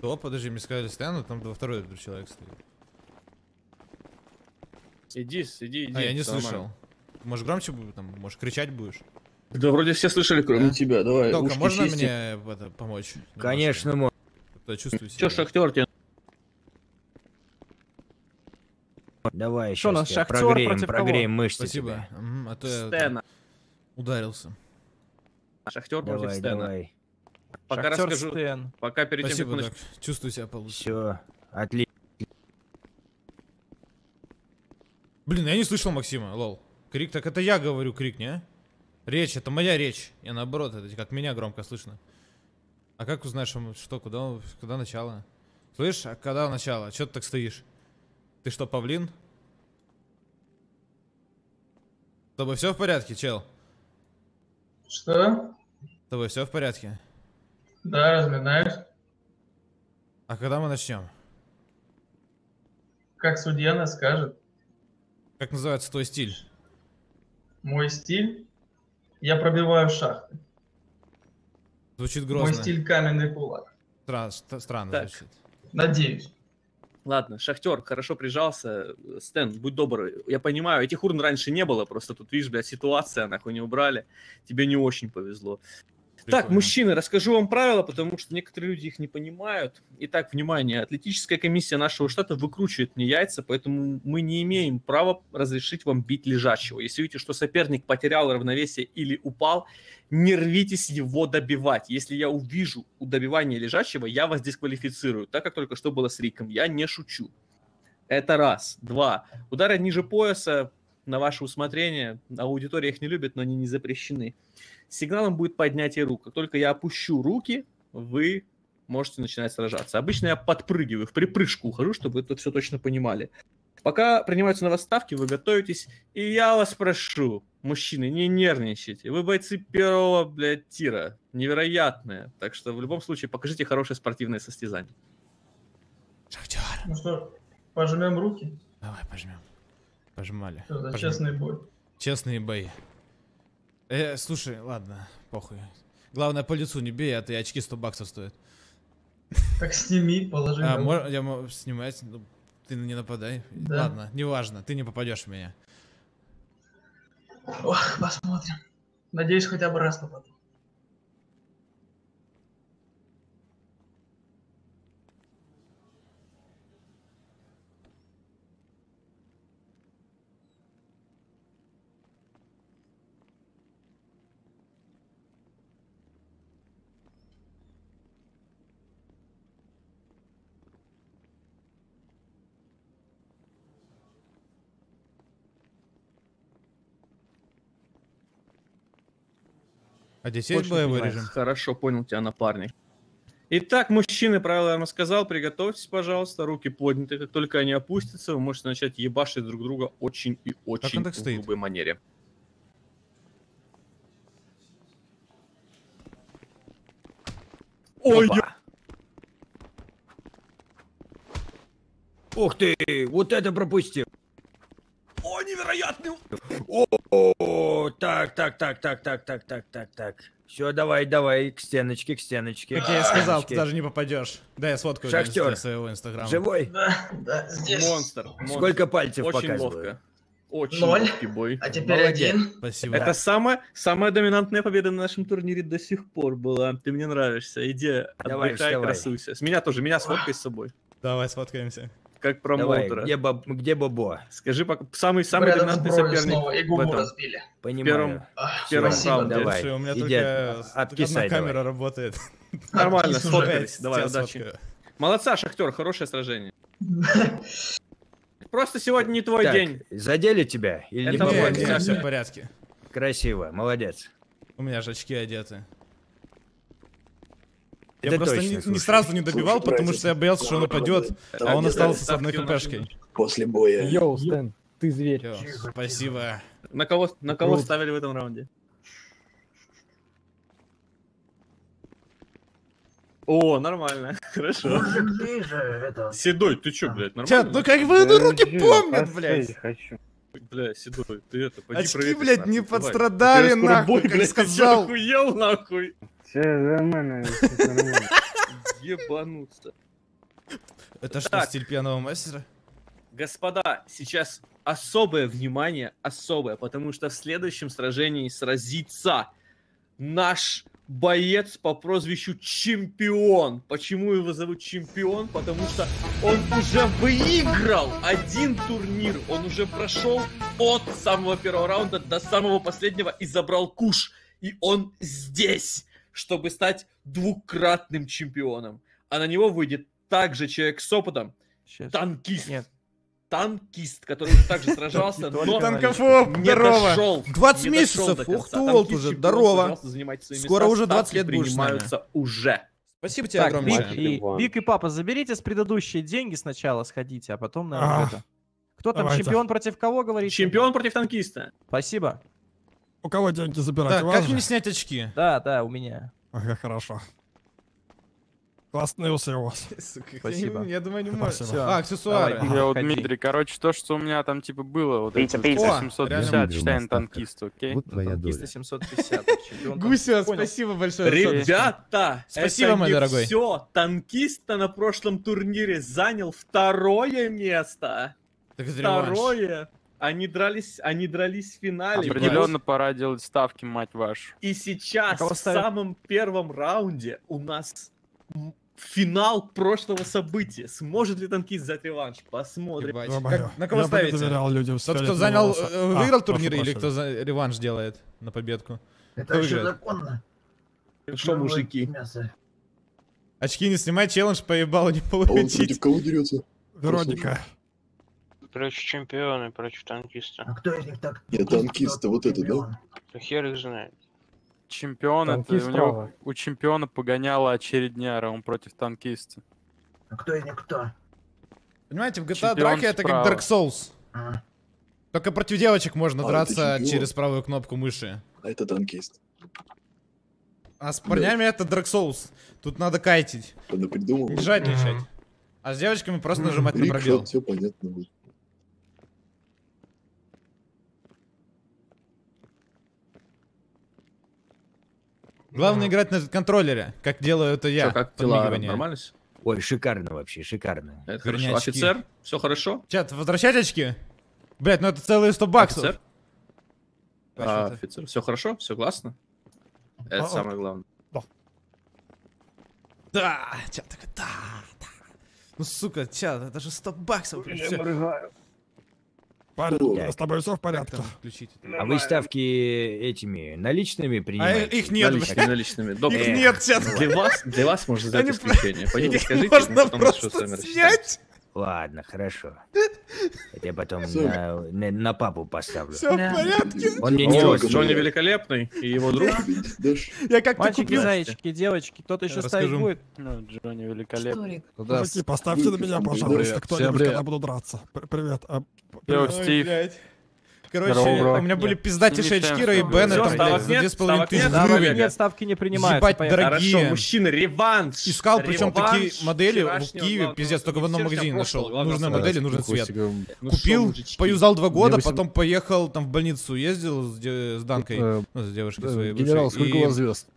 О, подожди, мне сказали Стэну, там второй человек стоит. Иди. А я не слышал. Может громче будет, там, может кричать будешь? Да вроде все слышали, кроме тебя. Давай. Только можно мне в это помочь? Конечно, можно. Чё, шахтер тебе? Давай еще раз. Прогреем мышцы. Спасибо. А то я ударился. Шахтер против Стэна. Пока расскажу. Пока перед тем, как начну. Чувствую себя получше. Все, отлично. Блин, я не слышал Максима, лол. Крик, так это я говорю, крик, не? Речь, это моя речь. Я наоборот, это как меня громко слышно. А как узнаешь, что, куда начало? Слышь, а когда начало? Чё ты так стоишь? Ты что, павлин? С тобой все в порядке, чел? Что? С тобой все в порядке? Да, разминаюсь. А когда мы начнем? Как судья нас скажет. Как называется твой стиль? Мой стиль? Я пробиваю шахты. Звучит грозно. Мой стиль каменный кулак. Странно так звучит. Надеюсь. Ладно, шахтер, хорошо прижался. Стэн, будь добр. Я понимаю, этих урн раньше не было, просто тут, видишь, блядь, ситуация, нахуй не убрали. Тебе не очень повезло. Прикольно. Так, мужчины, расскажу вам правила, потому что некоторые люди их не понимают. Итак, внимание, атлетическая комиссия нашего штата выкручивает мне яйца, поэтому мы не имеем права разрешить вам бить лежачего. Если видите, что соперник потерял равновесие или упал, не рвитесь его добивать. Если я увижу добивание лежачего, я вас дисквалифицирую, так как только что было с Риком. Я не шучу. Это раз. Два. Удары ниже пояса. На ваше усмотрение. Аудитория их не любит, но они не запрещены. Сигналом будет поднятие рук. Как только я опущу руки, вы можете начинать сражаться. Обычно я подпрыгиваю, в припрыжку ухожу, чтобы вы тут все точно понимали. Пока принимаются на вас ставки, вы готовитесь. И я вас прошу, мужчины, не нервничайте. Вы бойцы первого, блядь, тира. Невероятные. Так что в любом случае покажите хорошее спортивное состязание. Шахтер. Ну что, пожмем руки? Давай, пожмем. Пожимали. Что за честный бой? Честные бои. Слушай, ладно, похуй. Главное, по лицу не бей, а ты очки $100 стоят. Так сними, положи. А, я могу снимать, но ты не нападай. Да. Ладно, неважно, ты не попадешь в меня. Ох, посмотрим. Надеюсь, хотя бы раз попаду. А здесь есть боевой режим? Хорошо, понял тебя, напарник. Итак, мужчины, правила я вам сказал, приготовьтесь, пожалуйста, руки подняты. Как только они опустятся, вы можете начать ебашить друг друга очень и очень в грубой манере. Ой! Ух ты, вот это пропустил! О, невероятный! О, так. Все, давай, к стеночке. Как я и сказал, ты даже не попадешь. Да, я сфоткаю своего инстаграма. Живой? Да, здесь. Монстр. Сколько пальцев показываю? Очень ловко. Очень бой. А теперь один. Спасибо. Это самая доминантная победа на нашем турнире до сих пор была. Ты мне нравишься. Иди, отдыхай, красуйся. С меня тоже, меня сфоткай с собой. Давай, сфоткаемся. Как промоутера. Где Бобо? Скажи, самый доминантный соперник в этом. Понимаю. В первом раунде. Давай. У меня только одна камера работает. Нормально, сфоткались. Давай, удачи. Молодца, шахтер, хорошее сражение. Просто сегодня не твой день. Задели тебя? Или не помогли? Все в порядке. Красиво, молодец. У меня же очки одеты. Я просто не сразу не добивал, потому что я боялся, что он упадет, а он остался с одной хпшкой. После боя. Йоу, Стэн, ты зверь. Спасибо. На кого ставили в этом раунде? О, нормально, хорошо. Седой, ты чё, блядь, нормально? Ну как бы руки помнят, блядь. Бля, Седой, ты это, пойди очки, проверь, блядь, нахуй, не пострадали, нахуй, как блядь, сказал. Ты охуел, нахуй. Все нормально, ебануться. Это что, стиль пьяного мастера? Господа, сейчас особое внимание, особое, потому что в следующем сражении сразится наш боец по прозвищу Чемпион. Почему его зовут Чемпион? Потому что он уже выиграл один турнир, он уже прошел от самого первого раунда до самого последнего и забрал куш. И он здесь, чтобы стать двукратным чемпионом. А на него выйдет также человек с опытом, Танкист. Нет. Танкист, который также сражался, но танкофоб, не дошел. 20 месяцев, ух ты, Олд уже, здорово. Скоро уже 20 лет будешь заниматься уже. Спасибо тебе огромное. Биг и папа, заберите с предыдущие деньги сначала, сходите, а потом, наверное, это. Кто там, чемпион против кого, говорит? Чемпион против танкиста. Спасибо. У кого деньги забирать? Да, как мне снять очки? Да, да, у меня. Ага, хорошо. Классные усы у вас. Спасибо. Я думаю, не может. А, аксессуары. Я вот, Дмитрий, короче, то, что у меня там типа было, вот это 750, считаем танкист, окей? Танкиста 750. Гуся, спасибо большое. Ребята, спасибо, мой дорогой. Все, танкиста на прошлом турнире занял 2-е место. Второе. Они дрались в финале. Определенно пора делать ставки, мать вашу. И сейчас, в самом первом раунде, у нас финал прошлого события. Сможет ли танкист взять реванш? Посмотрим. Как, на кого ставите? Людям, тот, кто занял, выиграл турнир, или кто за реванш делает на победку? Это вообще законно. Что, мужики? Мясо. Очки не снимай, челлендж поебал, не получить. А кого дерется? Вероника. Короче, чемпионы против танкиста. А кто из них так? Нет, танкиста, вот это, да? Хер их знает. Чемпион, это у него, у чемпиона погоняла очередняра, он против танкиста. А кто и никто? Понимаете, в GTA драки это как Dark Souls. А. Только против девочек можно драться через правую кнопку мыши. А это танкист. А с парнями это Dark Souls. Тут надо кайтить. Надо придумывать. Не жадничать. А с девочками просто нажимать на пробел. Все понятно будет. Главное играть на контроллере, как делаю это я. Что, как дела, нормально? Ой, шикарно вообще, шикарно. Это хорошо. Офицер, все хорошо? Чат, возвращать очки? Блять, ну это целые 100 баксов. Офицер, офицер, все хорошо, все классно. Это самое главное. Да, чат такой, да, да. Ну сука, чат, это же 100 баксов. Я моргаю. Парень, с тобой все в порядке. А вы ставки этими наличными принимаете? А их нет. Наличными. Их нет, сейчас. Для вас можно сделать исключение. Пойдите, скажите. Можно просто снять? Ладно, хорошо. Я потом на папу поставлю. Все в порядке. Он мне не очень. Джонни великолепный и его друг. Я как-то мальчики, зайчики, девочки, кто-то еще ставить будет? Ну, Джонни великолепный. Поставьте на меня, пожалуйста, кто-нибудь, когда буду драться. Привет. Привет, Стив. Короче, у меня были пиздатейшие очки, Рэй и Беннет, там, 2500 рублей. Нет, ставки не принимают. Ебать, дорогие. Мужчины, реванш. Искал, причем такие модели в Киеве, пиздец, только в одном магазине нашел. Нужные модели, нужен цвет. Купил, поюзал 2 года, потом поехал там в больницу, ездил с Данкой, с девушкой своей. Генерал, сколько у вас звезд?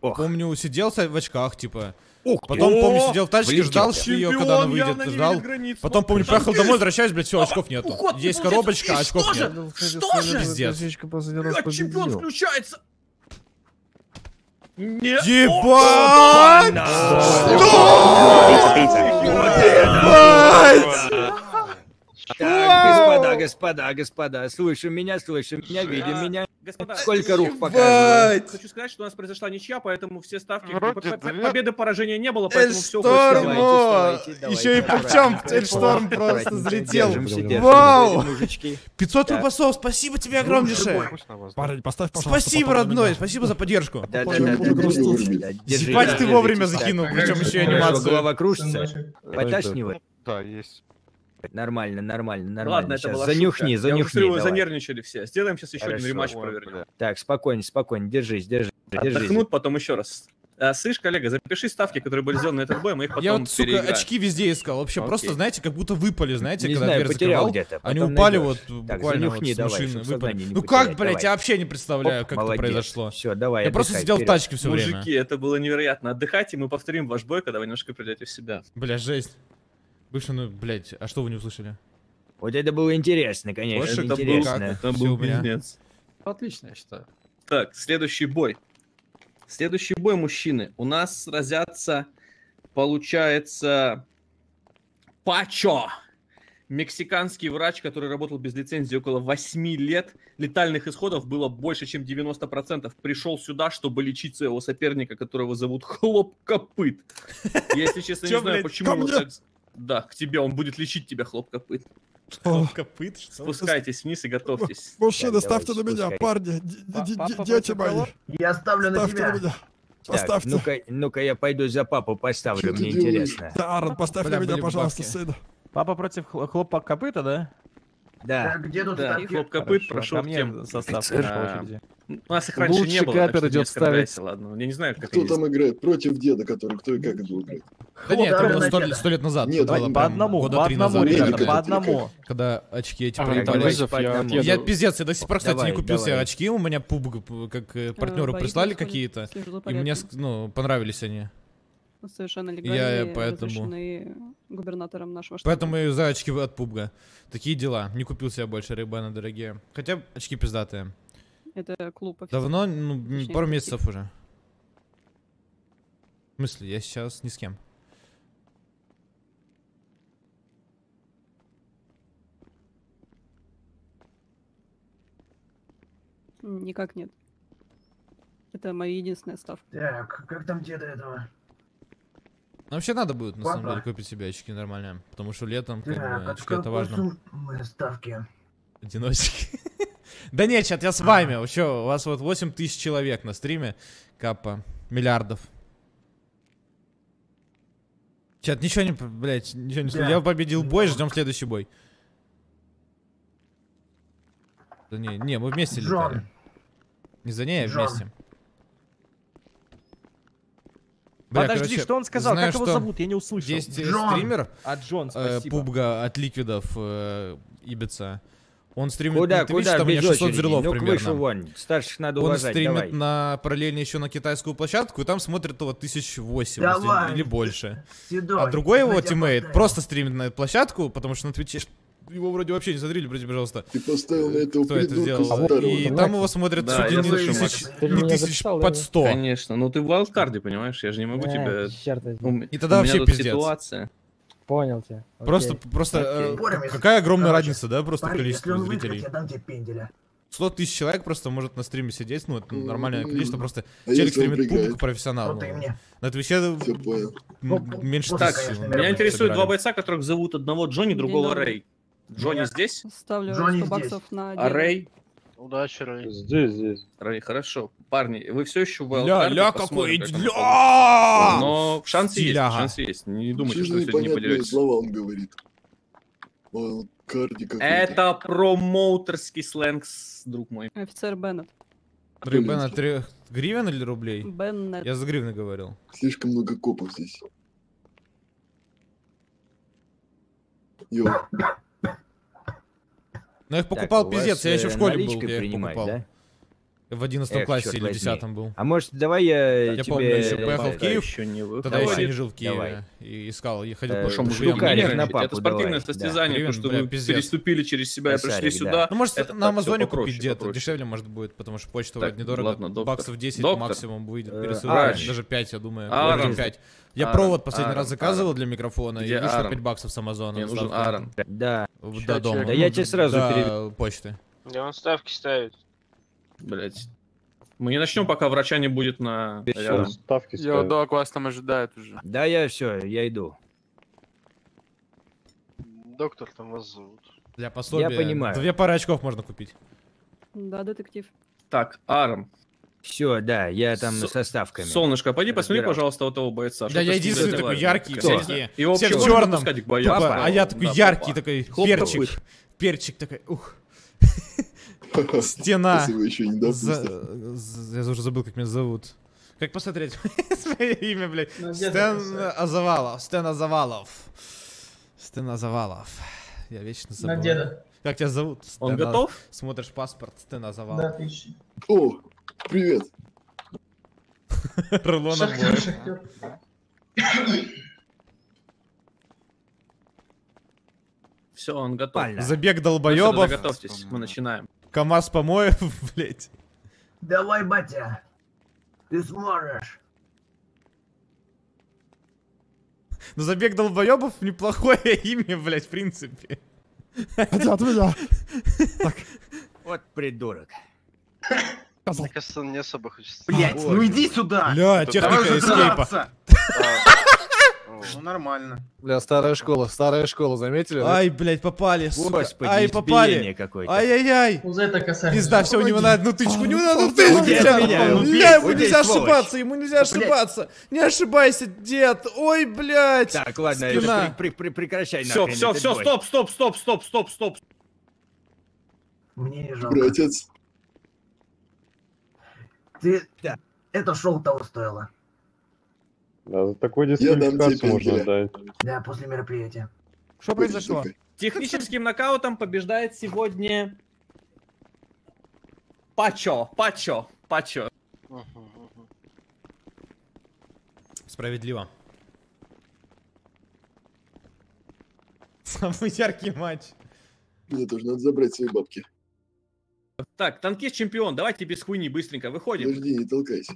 Помню, сидел в очках, типа... Потом, помню, сидел в тачке, ждал ее, когда она выйдет, ждал. Потом, помню, приехал домой, возвращаюсь, блядь, все, очков нету. Есть коробочка, очков нет. Что же? Пиздец. Чемпион включается. Ебать! Что? Ебать! Так, господа, господа, господа, слышим меня, видим меня. Господа, сколько рук показывают. Хочу сказать, что у нас произошла ничья, поэтому все ставки... Победы, поражения не было, поэтому все... Эльшторм! Еще и причем Эльшторм просто залетел. Вау! 500 рубасов, спасибо тебе огромнейшее. Парень, поставь, пожалуйста. Спасибо, родной, спасибо за поддержку. Ебать, ты вовремя закинул, причем еще и анимацию. Голова кружится, поташнивает. Да, есть. Нормально. Ладно, сейчас. Это была занюхни. Вы занервничали все. Сделаем сейчас еще один рематч, провернем. Так, спокойно, держись. Отдохнут потом еще раз. Слышь, коллега, запиши ставки, которые были сделаны на этот бой, мы их потом переиграем. Сука, очки везде искал. Вообще просто, знаете, как будто выпали, знаете, не когда знаю, дверь закрывал. Они упали вот буквально вот с машины, выпали. Ну как, блядь, я вообще не представляю, как это произошло. Все, давай, я просто сидел в тачке все время. Мужики, это было невероятно. Отдыхайте, мы повторим ваш бой, когда вы немножко придете в себя. Бля, жесть. Бывший, ну, блядь, а что вы не услышали? Вот это было интересно, конечно. Больше это интересно. Там был бизнес. Отлично, я считаю. Так, следующий бой. Следующий бой, мужчины. У нас сразятся, получается, Пачо. Мексиканский врач, который работал без лицензии около 8 лет. Летальных исходов было больше, чем 90%. Пришел сюда, чтобы лечить своего соперника, которого зовут Хлопкопыт. Если честно, не знаю, почему он так... Да, к тебе, он будет лечить тебя, Хлопкопыт. Хлопкопыт? Спускайтесь вниз и готовьтесь. Мужчины, ставьте на меня, парни, дети мои. Я ставлю на тебя. Поставьте. Ну-ка, я пойду за папу поставлю, мне интересно. Аарон, поставь на меня, пожалуйста, сына. Папа против Хлопкопыта, да? Да. Хлопкопыт прошел тем состав. У нас их раньше не было, так что дедушка нравится, ладно. Я не знаю, как кто там играет против деда, который кто и как играет. Да нет, это было 100 лет назад. Нет, по одному, ребята, по одному. Когда очки эти прилетали. Я пиздец, я до сих пор, кстати, не купил себе очки. У меня пубг, как партнеры прислали какие-то. И мне, ну, понравились они. Совершенно легально разрешены губернатором нашего штата. Поэтому и за очки от пубга. Такие дела. Не купил себе больше рейбана, дорогие. Хотя очки пиздатые. Это клуб офицер. Давно, ну, точнее, пару месяцев уже. В смысле, я сейчас ни с кем. Никак нет. Это моя единственная ставка. Так, как там деда этого? Ну, вообще надо будет, на самом деле, купить себе очки нормальные. Потому что летом, как бы, очки это важно. Мы ставки. Одиночки. Да нет, чат, я с вами. Вообще, у вас вот 8000 человек на стриме. Капа. Миллиардов. Чат, ничего не... Блять, ничего не... Я победил бой, ждем следующий бой. Да не, мы вместе летали. Не за ней, а вместе. Бля, подожди, короче, что он сказал? Знаю, как его зовут? Я не услышал. Есть стример пубга от ликвидов ибица. Он стримит на Twitch, там у меня 600 зрелов примерно. Старших надо уважать, давай. Он стримит на параллельно еще на китайскую площадку, и там смотрит его 1080 или больше. А другой его тиммейт просто стримит на площадку, потому что на Twitch его вроде вообще не смотрели, простите, пожалуйста. Ты поставил на этого придурка. И там его смотрят не тысяч, под 100. Конечно, но ты в вайлдкарде, понимаешь, я же не могу тебя... И тогда вообще пиздец. Понял тебя. Просто какая огромная разница, да, просто в количестве зрителей. 100 тысяч человек просто может на стриме сидеть, ну это нормальное количество, просто челик стримит публику профессионалу. На твиче меньше тысячи. Меня интересуют два бойца, которых зовут одного Джонни, другого Рэй. Джонни здесь? Ставлю 100 баксов на Рэй. А Рэй? Удачи, Рэй. Здесь. Рэй, хорошо. Парни, вы все еще в вайлдкарде. Ля, какой ля! Но шансы есть, шансы есть. Не думайте, что сегодня не поделитесь. Слова он говорит. Это промоутерский сленг, друг мой. Офицер Беннет. Рэй Беннет 3 гривен или рублей? Беннет. Я за гривны говорил. Слишком много копов здесь. Йо. Но я их покупал, так, пиздец, я еще в школе был, я их покупал. Да? В 11 классе или 10 был. А может, давай я тебе... помню, я еще поехал в Киев, тогда еще не жил в Киеве. Давай. И искал, я ходил по штукам. Это спортивное состязание, потому что вы переступили через себя и пришли сюда. Ну, может, на Амазоне купить где-то, дешевле, может, будет, потому что почта будет недорого. Баксов 10 максимум выйдет, пересылаешь, даже 5, я думаю. Я провод последний раз заказывал для микрофона, и вышло 5 баксов с Амазона. Мне нужен Аарон. Да. До дома. Да я тебе сразу переведу. Почты. Да он ставки ставит. Блять. Мы не начнем, пока врача не будет на... Ставки ставят. Йо, док вас там ожидает уже. Да я все, я иду. Доктор там вас зовут. Для пособия. Я понимаю. 2 пары очков можно купить. Да, детектив. Так, Аарон. Все, да, я там со ставками. Солнышко, пойди посмотри, пожалуйста, у того бойца. Да, я единственный такой яркий, все в черном. А я такой яркий, такой перчик. Перчик такой, ух. Стена. Я уже забыл, как меня зовут. Как посмотреть свое имя, блядь? Стэн Азавалов. Я вечно забыл. Как тебя зовут? Он готов? Смотришь паспорт Стэн Азавалов. Да, отлично. О, привет. Шахтер. Все, он готов. Забег долбоебов. Готовьтесь, мы начинаем. КамАЗ помоев, блять. Давай, батя. Ты сможешь. Ну, забег долбоебов неплохое имя, блять, в принципе. Вот придурок. Мне кажется, он не особо хочется. Блять, ну иди сюда! Бля, техника эскейпа. Ну нормально. Бля, старая школа, заметили? Ай, блять, попали. Господи, ай, попали. Ай-яй-яй. Пизда, все, у него на одну тычку. Бля, ему нельзя ошибаться, Не ошибайся, дед. Ой, блять. Так, ладно, прекращай. Все, стоп. Мне жалко. Братец. Ты... Да. Это шоу того стоило. Да, за такой дисквалификацию можно дать. Да, после мероприятия. Что произошло? Техническим нокаутом побеждает сегодня... Пачо. Справедливо. Самый яркий матч. Мне тоже надо забрать свои бабки. Так, танкист чемпион, давайте без хуйни быстренько выходим. Подожди, не толкайся.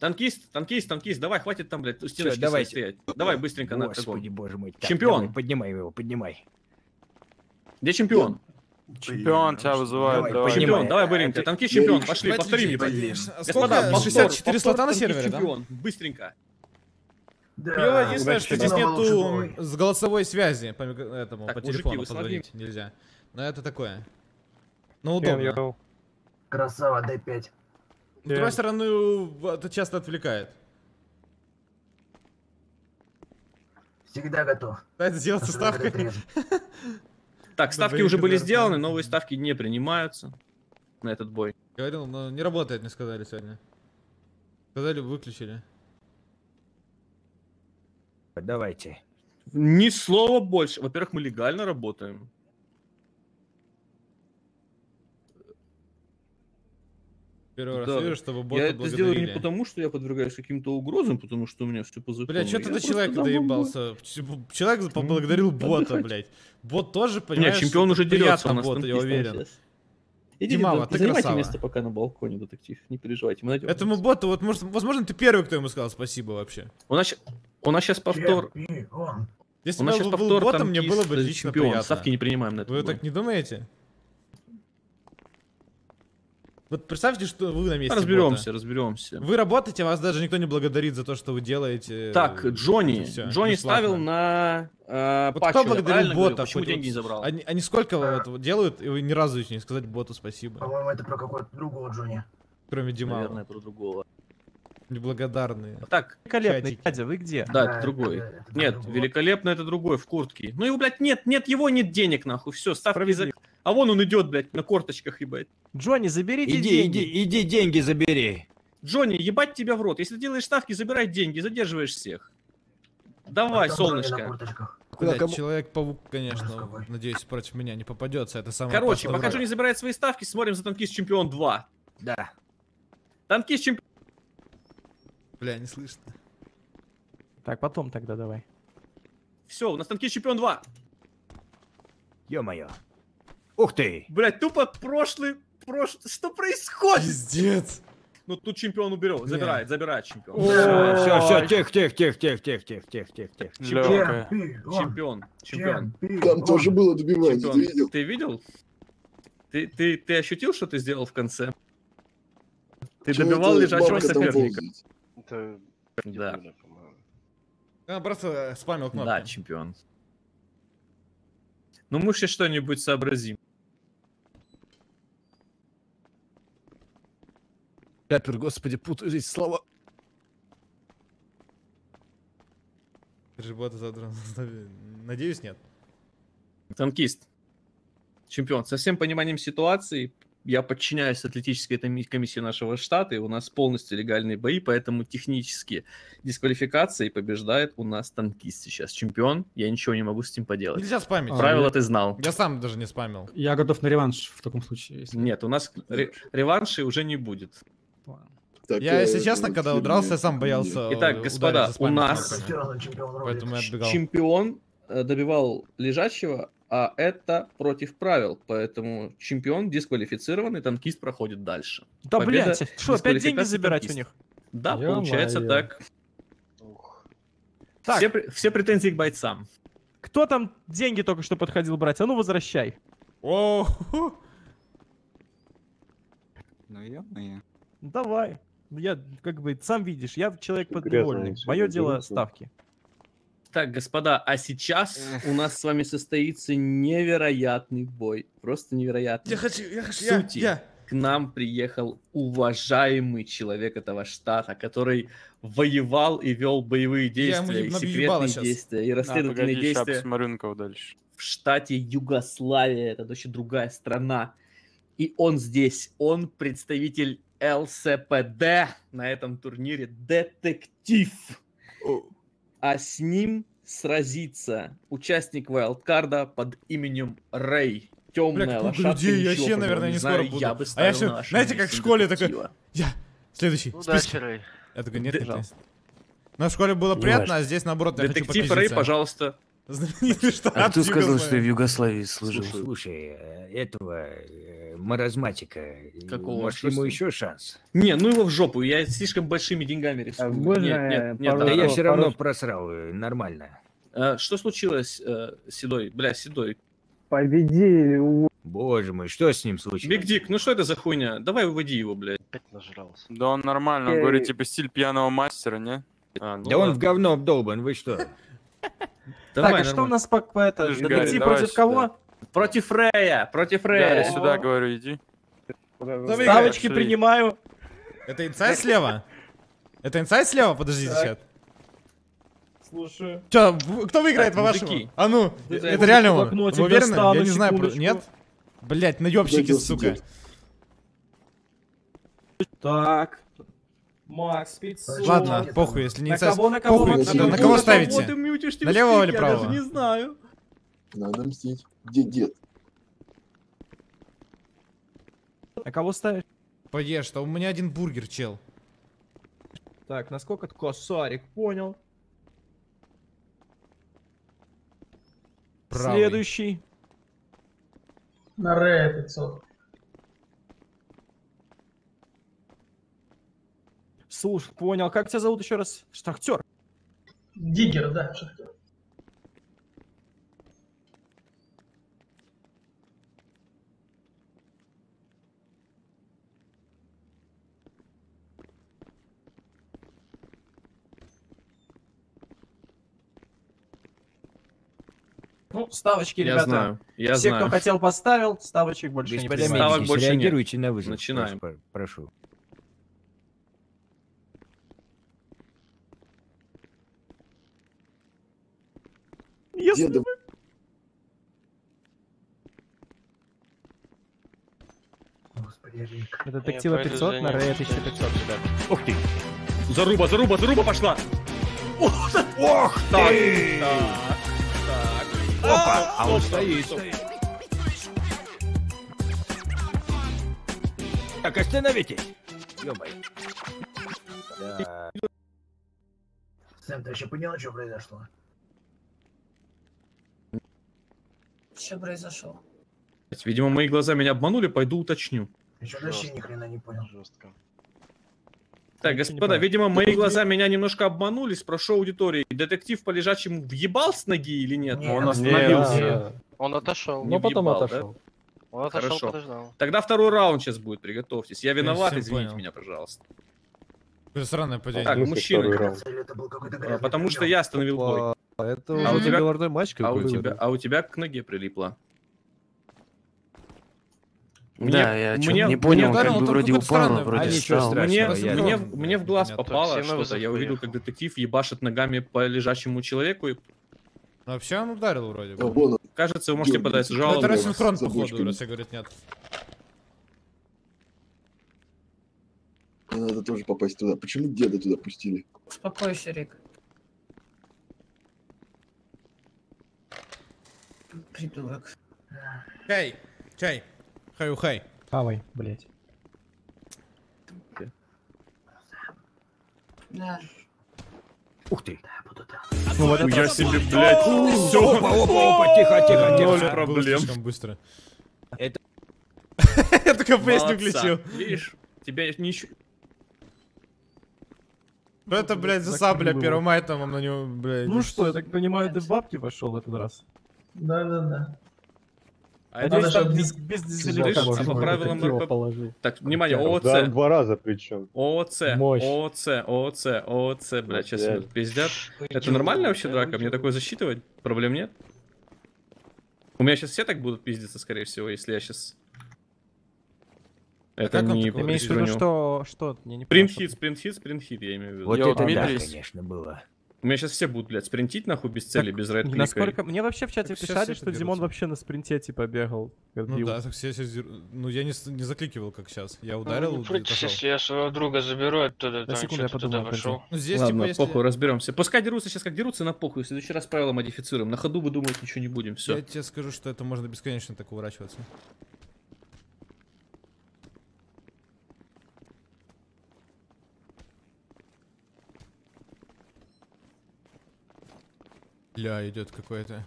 Танкист, давай, хватит там, блядь, у стеночки стоять. Давай быстренько на кого. Господи, боже мой. Так, чемпион. Давай, поднимай его, поднимай. Где чемпион? Чемпион тебя вызывает, давай. Чемпион, давай, быренько. Танкист чемпион, пошли, повтори мне, блядь. Господа, 64 слота на сервере, да? Быстренько. Да. Единственное, что здесь нету с голосовой связи по телефону позвонить нельзя. Но это такое. Ну, удобно. Красава, D5. С другой стороны, это часто отвлекает. Всегда готов. Пытается сделаться ставкой. Так, ставки уже были сделаны, новые ставки не принимаются на этот бой. Говорил, но не работает, мне сказали сегодня. Сказали, выключили. Давайте. Ни слова больше. Во-первых, мы легально работаем. Первый раз вижу, чтобы бота благодарили. Я это сделаю не потому, что я подвергаюсь каким-то угрозам, потому что у меня все по закону. Бля, что ты до человека доебался? Человек поблагодарил бота, блядь. Бот тоже, понимаешь? Нет, чемпион уже дерется у нас, я уверен. Иди, мама, ты занимайте место пока на балконе, детектив, не переживайте. Этому боту, вот, возможно, ты первый, кто ему сказал спасибо вообще. У нас сейчас повтор. Если бы был ботом, мне было бы лично приятно. Ставки не принимаем на это. Вы так не думаете? Вот представьте, что вы на месте. Разберемся. Вы работаете, вас даже никто не благодарит за то, что вы делаете. Так, Джонни ставил на Пачо. Кто благодарил бота? Почему деньги не забрал? Они сколько вот делают, и вы ни разу еще не сказать боту спасибо. По-моему, это про какого-то другого Джонни. Кроме Дима. Наверное, про другого. Неблагодарные. Так, великолепный, Катя, вы где? Да, это другой. Нет, великолепно, это другой, в куртке. Ну его, блядь, нет, его нет денег, нахуй. Все, ставки за... А вон он идет, блядь, на корточках, ебать. Джонни, заберите деньги. Иди, деньги забери. Джонни, ебать тебя в рот. Если ты делаешь ставки, забирай деньги, задерживаешь всех. Давай, солнышко. Человек-паук, конечно, надеюсь, против меня не попадется. Это самое. Короче, пока Джонни забирает свои ставки, смотрим за Танкист Чемпион 2. Да. Танкист Чемпион... Бля, не слышно. Так, потом тогда давай. Все, у нас Танкист Чемпион 2. Ё-моё. Ух ты! Блять, тупо прошлый. Что происходит? Пиздец. Ну тут чемпион уберет. Забирает чемпион. Все, тихо. Чемпион. Там тоже было добивание. Ты видел? Ты ощутил, что ты сделал в конце? Ты добивал лежачего соперника. Да. Я просто спамил кнопку. Да, чемпион. Ну мы сейчас что-нибудь сообразим. Капер, господи, путаю здесь слова. Ребята задрал. Надеюсь, нет. Танкист. Чемпион. Со всем пониманием ситуации я подчиняюсь атлетической комиссии нашего штата, и у нас полностью легальные бои, поэтому технические дисквалификации побеждает у нас танкист сейчас. Чемпион, я ничего не могу с ним поделать. Нельзя спамить. Правила ты знал. Я сам даже не спамил. Я готов на реванш в таком случае. Если... Нет, у нас реваншей уже не будет. Так, я, если честно, когда удрался, я сам боялся. Итак, господа, у нас чемпион добивал лежачего, а это против правил. Поэтому чемпион дисквалифицирован, и танкист проходит дальше. Да, блядь, что, опять деньги забирать танкист у них? Да, ё получается моё. Так. Так. Все претензии к бойцам. Кто там деньги только что подходил брать? А ну, возвращай. О-ху. Ну, давай. Я, как бы, сам видишь, я человек подвольный. Мое дело ставки. Так, господа, а сейчас у нас с вами состоится невероятный бой. Просто невероятный. Я хочу. К нам приехал уважаемый человек этого штата, который воевал и вел боевые действия, и секретные действия, и расследовательные действия. В штате Югославия, это вообще другая страна. И он здесь, он представитель ЛСПД на этом турнире, Детектив. А с ним сразится участник вайлдкарда под именем Рэй. Темная лошадка. Я вообще, наверное, не скоро буду. Я бы ставил, знаете, как в школе такой... Я следующий. Удачи, Рэй. Я такой, нет, пожалуйста. Но в школе было приятно, а здесь, наоборот, я хочу подписаться. Детектив Рэй, пожалуйста. А кто сказал, что я в Югославии служил? Слушай, этого маразматика, может, ему еще шанс? Не, ну его в жопу, я слишком большими деньгами рискую. Нет, да я все равно просрал, нормально. Что случилось, Седой? Бля, Седой. Победи. Боже мой, что с ним случилось? Биг Дик, ну что это за хуйня? Давай выводи его, блядь. Опять нажрался. Да он нормально, он говорит, типа, стиль пьяного мастера, не? Да он в говно обдолбан, вы что? Давай, так, а что у нас по это? Детектив против кого? Против Рэя, против Рэя. Да, сюда, говорю, иди. Ставочки принимаю. Это инсайд слева? Это инсайд слева? Подождите, чат. Слушаю. Чё, кто выиграет, по-вашему? А ну, это реально он? Вы уверены? Я не знаю, нет? Блять, наёбщики, сука. Так. Макс, 500. Ладно, похуй, если не инсайд. На кого ставите? На левого или правого? Я даже не знаю. Надо мстить. Где дед? На кого ставишь? Поешь, а у меня один бургер, чел. Так, насколько это косарик, понял. Правый. Следующий. На Рэя 500. Слушай, понял. Как тебя зовут еще раз? Шахтер. Диггер, да, Шахтер. Ну, ставочки, я ребята. Знаю. Я все, знаю. Кто хотел, поставил, ставочек больше не поставил. Ставок больше реагируйте на вызов. Начинаем. Прошу. Если... Это Детектива 500, на Рэя 1500, ребят. Ух ты! Заруба, заруба, заруба пошла! Ох, ох ты! Так. Опа! А он стоит. Так, остановитесь! Ё-моё. Сэм, ты еще понял, что произошло? Что произошло? Видимо, мои глаза меня обманули, пойду уточню. Еще вообще ни хрена не понял. Жестко. Так, господа, видимо, мои глаза меня немножко обманули. Спрошу аудитории, детектив по лежачему въебал с ноги или нет? Нет, он остановился. Нет. Он отошел. Но потом отошел. Да? Он отошел, хорошо. Подождал. Тогда второй раунд сейчас будет, приготовьтесь. Я виноват, извините меня, пожалуйста. Странное падение. Так, мужчина. Потому что я остановил бой. Это а у тебя белорной матч какой-то. А у тебя к ноге прилипла. Да, я не понял, как бы вроде упал, вроде встал. Мне в глаз попало что-то, я увидел, как детектив ебашит ногами по лежащему человеку. Вообще он ударил вроде бы. Кажется, вы можете подать жалобу. Это рассинхрон, походу, раз я говорю, нет. Мне надо тоже попасть туда. Почему деда туда пустили? Успокойся, Рик. Придурок. Чай, чай. Хай-ухай. Хавай, блядь. Да. Ух ты. Ну вот я себе, блядь. Все, опа, тихо. Ноль проблем. Слишком быстро. Это... Я только песню включил. Видишь, тебя ничего... Ну это, блядь, засабля 1 мая там на него, блядь. Ну что, я так понимаю, ты в бабки пошел этот раз. Да. А это без дизеля. По правилам РП. Так, внимание, ООЦ. Два раза причем. ООЦ, блядь, сейчас пиздят. Это нормально вообще драка? Мне такое засчитывать? Проблем нет? У меня сейчас все так будут пиздиться, скорее всего, если я сейчас... Это не... Ты имеешь в виду, что? Спринт-хит, я имею в виду. Вот это да, конечно, было. У меня сейчас все будут, блядь, спринтить, нахуй, без цели, без райд-клика. Насколько... Мне вообще в чате писали, что Димон вообще на спринте, типа, бегал. Ну да, так все... Ну я не закликивал, как сейчас. Я ударил... Если я своего друга заберу оттуда, там что-то туда пошел. Ладно, похуй, разберемся. Пускай дерутся сейчас, как дерутся, на похуй. В следующий раз правила модифицируем. На ходу выдумывать ничего не будем, все. Я тебе скажу, что это можно бесконечно так уворачиваться. Ля, идет какой-то.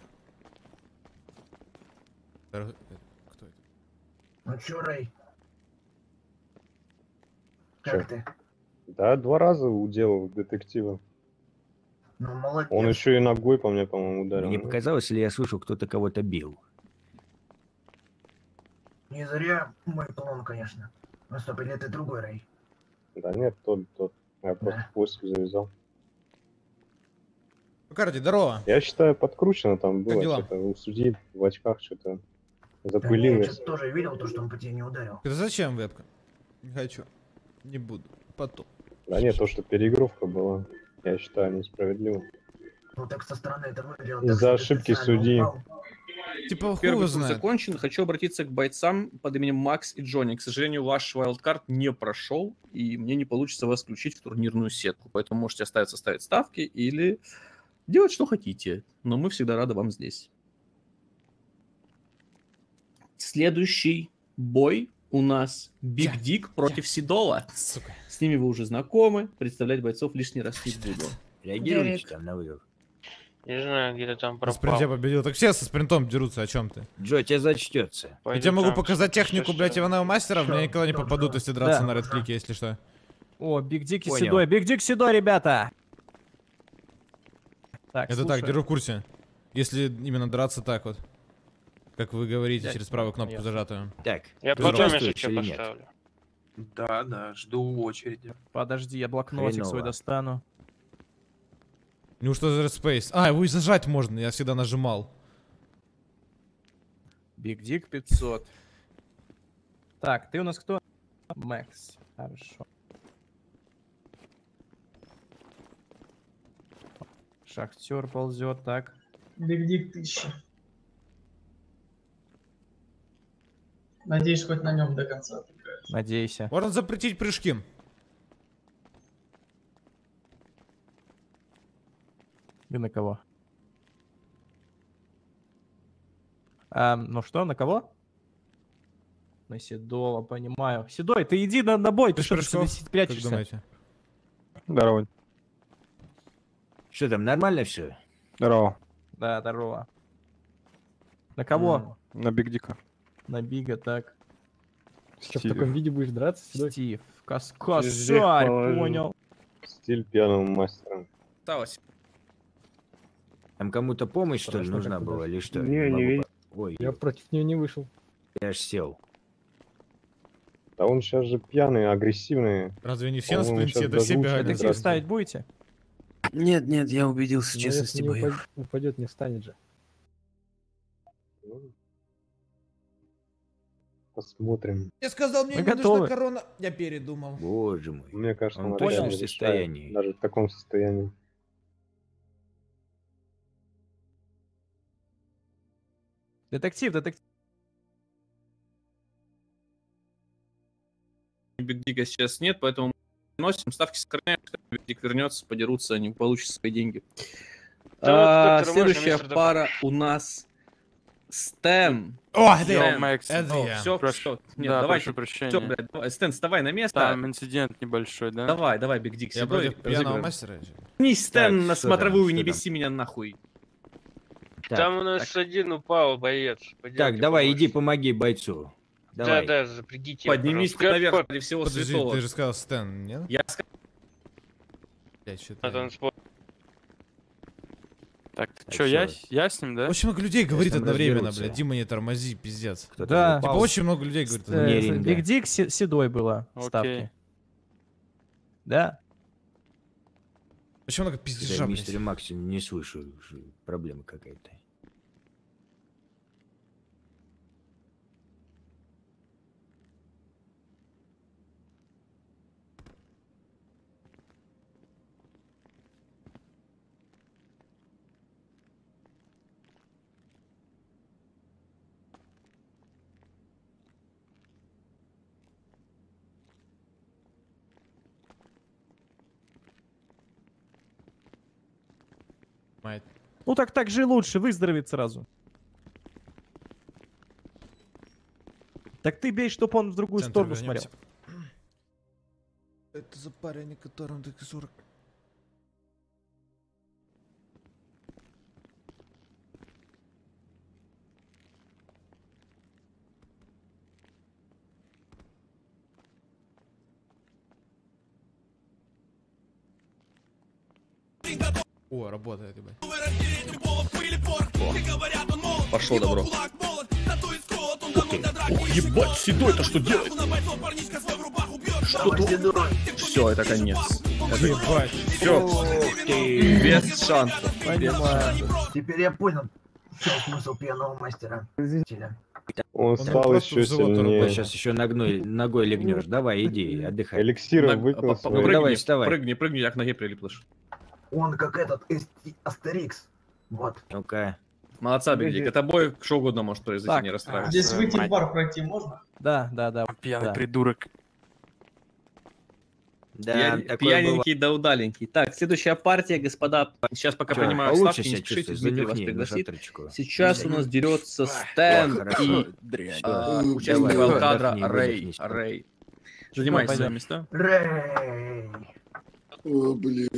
Кто это? Ну чё, Рэй? Как ты? Да, 2 раза уделал детектива. Ну, молодец. Он еще и ногой по мне, по-моему, ударил. Мне показалось, ли я слышал, кто-то кого-то бил. Не зря мой план, конечно. Ну стоп, или ты другой, Рэй? Да нет, тот. Я просто поиск завязал. Карди, здорово. Я считаю, подкручено там было что-то. У судей в очках что-то запылилось. Да, я сейчас тоже видел то, что он по тебе не ударил. Это зачем вебка? Не хочу. Не буду. Потом. Да нет, то, что переигровка была, я считаю, несправедливо. Ну так со стороны это выглядело. Из-за ошибки судьи. Типа хуй знает. Закончен. Хочу обратиться к бойцам под именем Макс и Джонни. К сожалению, ваш вайлдкарт не прошел, и мне не получится вас включить в турнирную сетку. Поэтому можете ставить ставки или... Делать, что хотите, но мы всегда рады вам здесь. Следующий бой у нас Биг Дик против Седола. Сука. С ними вы уже знакомы, представлять бойцов лишний раз не буду. Реагируйте там на вывод. Не знаю, где-то там пропал. Спринт я победил. Так все со спринтом дерутся, о чем ты? Джо, тебе зачтется. Я тебе могу показать технику, блядь, Иванова мастера, мне никогда не попадут, если драться на редклике, если что. О, Биг Дик и Седой. Биг Дик, Седой, ребята! Так, это слушай. Так, держу в курсе. Если именно драться так вот. Как вы говорите, так, через правую кнопку зажатую. Так, я потом еще поставлю. Да, жду очереди. Подожди, я блокнотик свой достану. Неужто за Space? А, его и зажать можно, я всегда нажимал. Биг Дик 500. Так, ты у нас кто? Макс. Хорошо. Шахтер ползет, так. Биг Дик 1000. Надеюсь, хоть на нем до конца отыграть. Надейся. Можно запретить прыжки. И на кого? Ну что, на кого? На Седола, понимаю. Седой, ты иди на бой, ты что прячешься? Здорово. Что там, нормально все? Здорово. Да, здорово. На кого? На Биг Дика. На Бига, так. Что, в таком виде будешь драться? Стив, каскасарь, понял. Стиль пьяного мастера. Осталось. Там кому-то помощь, что ли, нужна была или что? Не, ой, я против нее не вышел. Я аж сел. Да он сейчас же пьяный, агрессивный. Разве не все на спринте до себя? Детектив ставить будете? Нет, я убедился в честности боев. Упадет, не встанет же. Посмотрим. Я сказал, мне не нужна корона. Я передумал. Боже мой. Мне кажется, он точно в состоянии. Даже в таком состоянии. Детектив. Биг Дига сейчас нет, поэтому носим, ставки сохраняем, Биг вернется, подерутся, они получат свои деньги. Да, следующая пара у нас Стэн. О, все, давайте. Стэн, вставай на место. Там инцидент небольшой, да? Давай, давай, Биг Дик. Я против пьяного мастера. Не Стэн на смотровую, не беси меня нахуй. Там у нас один упал, боец. Так, давай, иди помоги бойцу. Да, да, запрягите. Поднимись наверх, ради всего святого. Ты же сказал Стэн, нет? Я сказал. Так, что, я с ним, да? Очень много людей говорит одновременно, блядь. Дима, не тормози, пиздец. Да. Типа очень много людей говорит одновременно. Биг Дик Седой была ставки. Да. Очень много пиздежа, блядь. Мистер Макс, не слышу, проблема какая-то. Ну так же лучше, выздороветь сразу. Так ты бей, чтоб он в другую сторону смотрел. Это за парень, которым так и 40. О, работает, ебать. Пошло добро. Ебать, Седой-то что делать? Что? Все, это конец. Ебать. Все. Без шансов. Теперь я понял. Смысл пьяного мастера. Он стал еще сильнее. Сейчас еще ногой легнешь. Давай, иди, отдыхай. Эликсиром выкинул. Давай, вставай. Прыгни, я к ноге прилиплыш. Он как этот Астерикс. Вот. Ну-ка. Молодца, Биг Дик. Это бой что угодно может произойти, так, не расстраивайся. Здесь выйти в бар пройти можно? Да. Пьяный придурок. Да, пьяненький да удаленький. Так, следующая партия, господа. Сейчас пока понимаю ставки, не спешите, Дмитрий вас пригласит. Сейчас у нас дерется Стэн и участник кадра Рэй. Занимайся за места. Рэй. О, блин.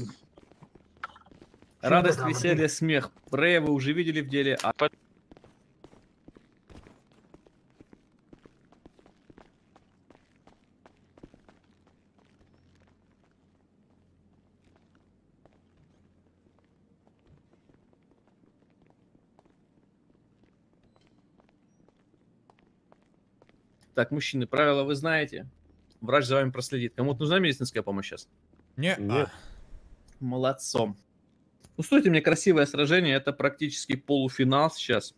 Радость, веселье, смех. Рэя вы уже видели в деле. Так, мужчины, правила вы знаете. Врач за вами проследит. Кому-то нужна медицинская помощь сейчас? Нет. Молодцом. Устойте мне красивое сражение, это практически полуфинал сейчас.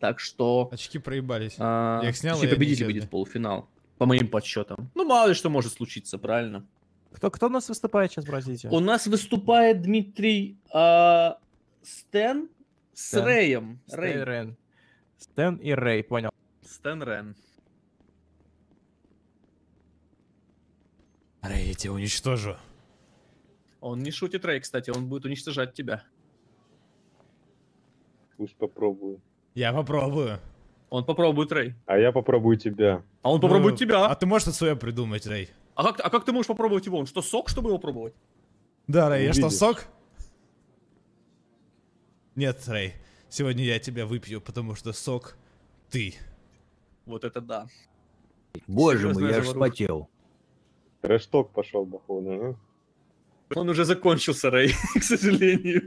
Так что... Очки проебались. Я их снял, и победитель будет полуфинал. По моим подсчетам. Ну, мало ли что может случиться, правильно? Кто у нас выступает сейчас в Бразилии? У нас выступает Дмитрий Стэн с Рэем. Стэн и Рэй, понял. Стэн Рэн. Рэй, я тебя уничтожу. Он не шутит, Рэй, кстати, он будет уничтожать тебя. Пусть попробую. Я попробую. Он попробует, Рэй. А я попробую тебя. А он попробует тебя. А ты можешь от своего придумать, Рэй? А как ты можешь попробовать его? Он что, сок, чтобы его пробовать? Да, Рэй, я что, сок? Нет, Рэй, сегодня я тебя выпью, потому что сок ты. Вот это да. Боже мой, я же вспотел. Трэш-ток пошел, походу, а? Он уже закончился, Рэй, к сожалению.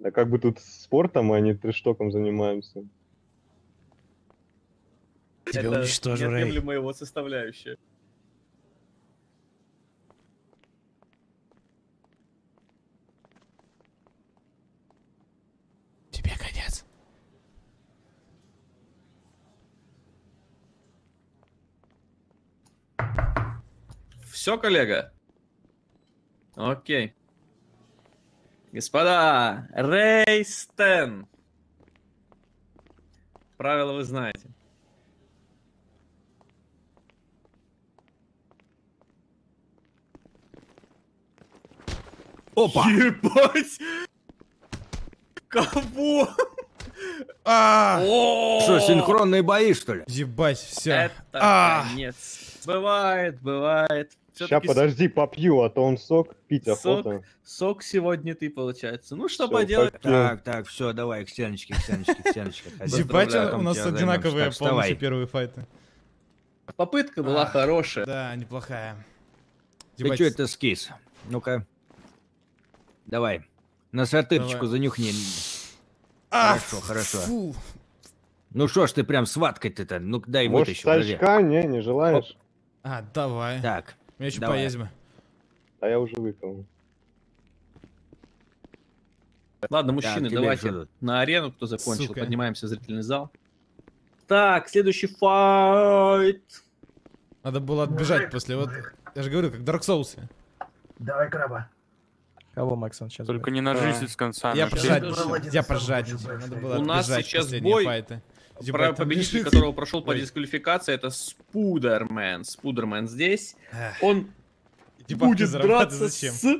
Да как бы тут спортом, а не трэштоком занимаемся. Тебя уничтожу, Рэй. Это неотъемлемая его составляющая. Тебе конец. Все, коллега? Окей. Господа, Рэй, Стэн. Правила вы знаете. Опа! Ебать! Кого? Что, синхронные бои, что ли? Ебать, все. Это конец. Бывает, бывает. Сейчас подожди, попью, а то он сок пить охота. Сок сегодня ты, получается. Ну, что поделать? Так, так, все, давай, к стеночке, к стеночке, к стеночке. Ебать, у нас одинаковые полностью первые файты. Попытка была хорошая. Да, неплохая. Ты что это скис? Ну-ка. Давай. На сортырочку занюхни. Хорошо, хорошо. Фу. Ну что ж ты прям сваткать-то? Ну дай вытащу. Может, тачка? Не желаешь? А, давай. Так. Мне еще поездим. А я уже выпил. Ладно, мужчины, давайте на арену, кто закончил. Сука. Поднимаемся в зрительный зал. Так, следующий файт. Надо было отбежать после. Вот. Я же говорю, как Dark Souls. Давай, краба. Кого, Максон, сейчас? Только будет? Не нажись с конца. Я пожать. Я пожать. У нас сейчас бой, победитель которого прошел по дисквалификации, это Спудермен. Спудермен здесь. Он будет драться с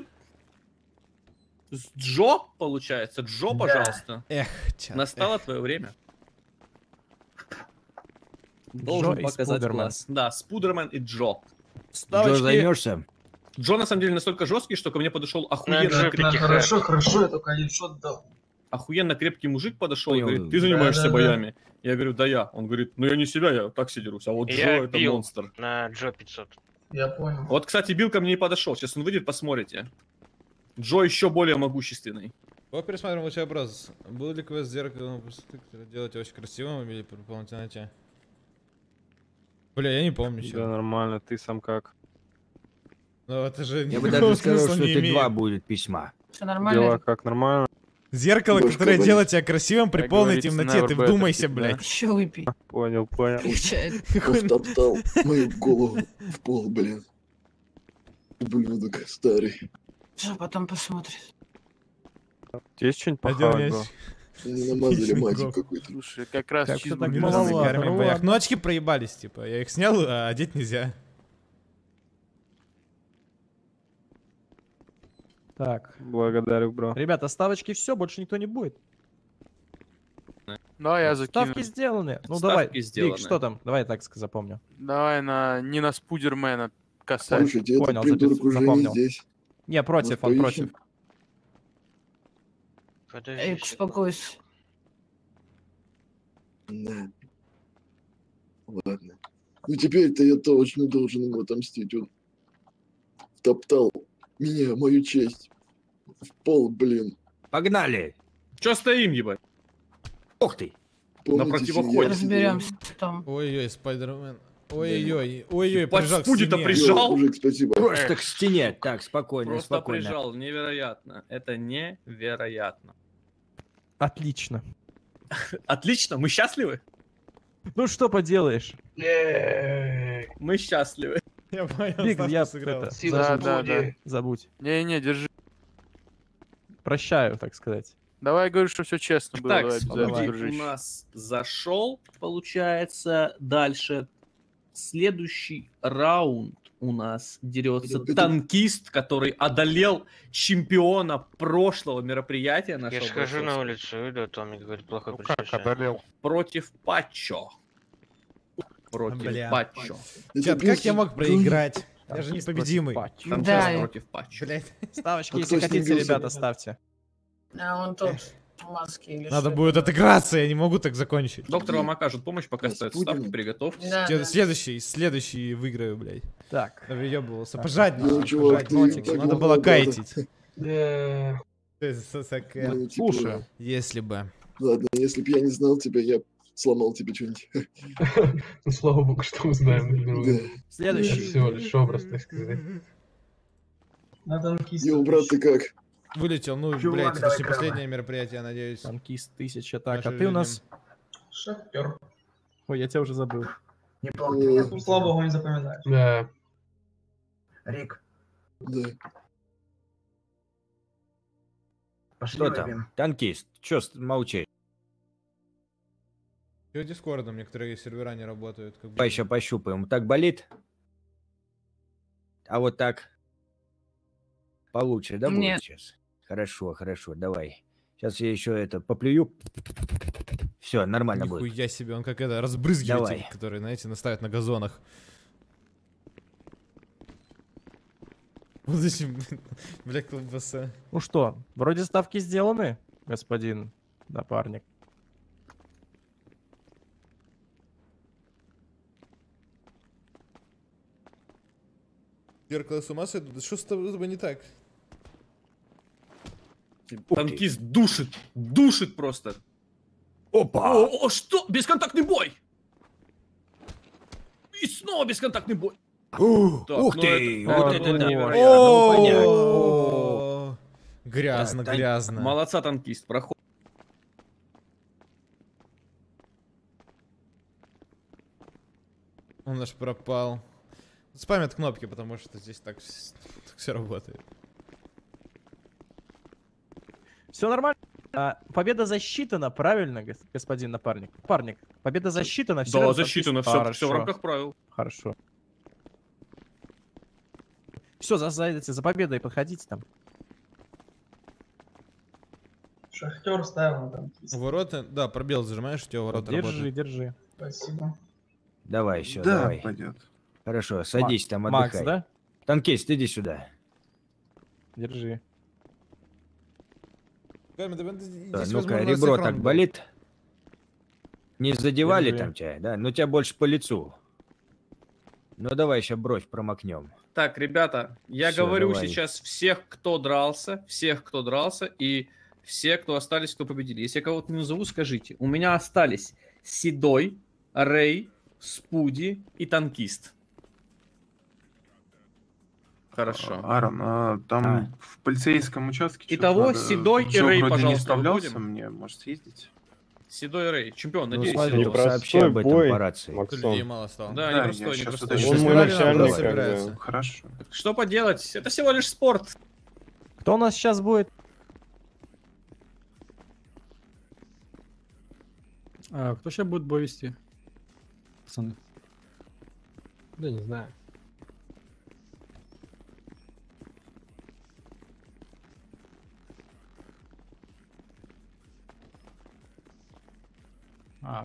Джо, получается. Джо, пожалуйста. Эх, настало твое время. Должен показать класс. Да, Спудермен и Джо. Джо займешься? Джо на самом деле настолько жесткий, что ко мне подошел охуенно крепкий. Хорошо, хорошо, я только хедшот дал. Охуенно крепкий мужик подошел и говорит: ты занимаешься боями? Я говорю: да я. Он говорит: ну я не себя, я так сидерусь, а вот Джо это монстр. На Джо 500. Я понял. Вот, кстати, Билл ко мне не подошел. Сейчас он выйдет, посмотрите. Джо еще более могущественный. Вот пересмотрим лучший образ. Был ли квест зеркало делать очень красивым или выполнить на тебя? Бля, я не помню. Да нормально, ты сам как? Но это же я бы даже сказал, что это два будет письма. Все нормально. Дела как нормально. Зеркало, которое делает тебя красивым при полной темноте. Ты вдумайся, блядь. Еще выпей. Понял, понял. Втоптал мою голову в пол, блядь. Блюдок старый. Что потом посмотришь? Тебе что-нибудь похавать? Не намазали мазик какой-то. Слушай, как раз чисто. Ну очки проебались, типа. Я их снял, а одеть нельзя. Так. Благодарю, бро. Ребята, ставочки все, больше никто не будет. Ну, я закину. Ставки сделаны. Ну, ставки давай, сделаны. Рик, что там? Давай я так запомню. Давай на... не на Спудермена касается. Понял, запомнил. Не, против, он против. Эй, успокойся. Да. Ладно. Ну, теперь-то я точно должен ему отомстить. Он топтал меня, мою честь. В пол, блин. Погнали. Че стоим, ебать? Ох ты. На противоходе. Разберемся там. Ой-ой, Спайдермен. Ой-ой, ой-ой, прижал к стене. Прижал. Мужик, спасибо. Просто к стене. Так, спокойно, просто спокойно. Прижал, невероятно. Это невероятно. Отлично. Отлично? Мы счастливы? Ну что поделаешь? Мы счастливы. Я понял, Биг, я сыграл. Да, да, да. Забудь. Не-не, держи. Прощаю, так сказать. Давай, говорю, что все честно было. Так, у нас зашел, получается. Дальше. Следующий раунд у нас дерется танкист, который одолел чемпиона прошлого мероприятия. Я схожу на улицу, иду, Томик говорит, плохой предчувствие. Против Пачо. Против Пачо. Чат, как я мог проиграть? Я же непобедимый. Да. Против Пачо. Ставочки, если хотите, ребята, ставьте. А он тот в маске или что? Надо будет отыграться, я не могу так закончить. Доктор вам окажет помощь, пока стоят ставки, приготовьтесь. Следующий выиграю, блядь. Так. Навъебывался. Пожать надо было кайтить. Слушай, если бы. Ладно, если бы я не знал тебя, я сломал тебе что-нибудь. Ну, слава богу, что мы знаем. Следующий. Всего лишь образ, так сказать. Йоу, брат, ты как? Вылетел, ну, блядь, это все последнее мероприятие, надеюсь. Танкист, 1000 так. А ты у нас? Шахтер. Ой, я тебя уже забыл. Не помню. Слава богу, не запоминаешь. Да. Рик. Да. Что там? Танкист, чё молчишь? Все дискордом некоторые сервера не работают. Как бы... Еще пощупаем. Так болит? А вот так? Получше, да, будет сейчас? Хорошо, хорошо, давай. Сейчас я еще это поплюю. Все, нормально будет. Нихуя себе, он как это, разбрызгиватель, который, знаете, наставят на газонах. Вот зачем, бля, колбаса. Ну что, вроде ставки сделаны, господин напарник. Зеркало с ума сойдут? Что с тобой не так? Танкист душит, душит просто. Опа! О, что? Бесконтактный бой! И снова бесконтактный бой! Ух ты! Вот это да! Грязно, грязно. Молодца, танкист, проход. Он аж пропал. Спамят кнопки, потому что здесь так, все работает. Все нормально. Победа засчитана, правильно, господин напарник? Парник, победа засчитана. Все, да, засчитана, все в рамках правил. Хорошо. Все, зайдите за победой, подходите там. Шахтер ставил там. Ворота, да, пробел зажимаешь, у тебя ворота работают. Держи, держи. Спасибо. Давай еще, да, давай. Пойдет. Хорошо, садись там, отдыхай. Макс, да? Танкист, иди сюда. Держи. Ну-ка, ребро так болит. Не задевали там тебя, да? Ну тебя больше по лицу. Ну давай еще бровь промокнем. Так, ребята, я говорю сейчас всех, кто дрался, и все, кто остались, кто победили. Если я кого-то не назову, скажите. У меня остались Седой, Рэй, Спуди и Танкист. Хорошо. Аарон, там в полицейском участке... Итого, Седой и Рэй, пожалуйста, мне, может, съездить? Седой и Рэй. Чемпион, надеюсь, сообщи об этом по рации. Людей мало стало. Да, непростой. Хорошо. Что поделать? Это всего лишь спорт. Кто у нас сейчас будет? Кто сейчас будет бой вести? Пацаны. Да не знаю.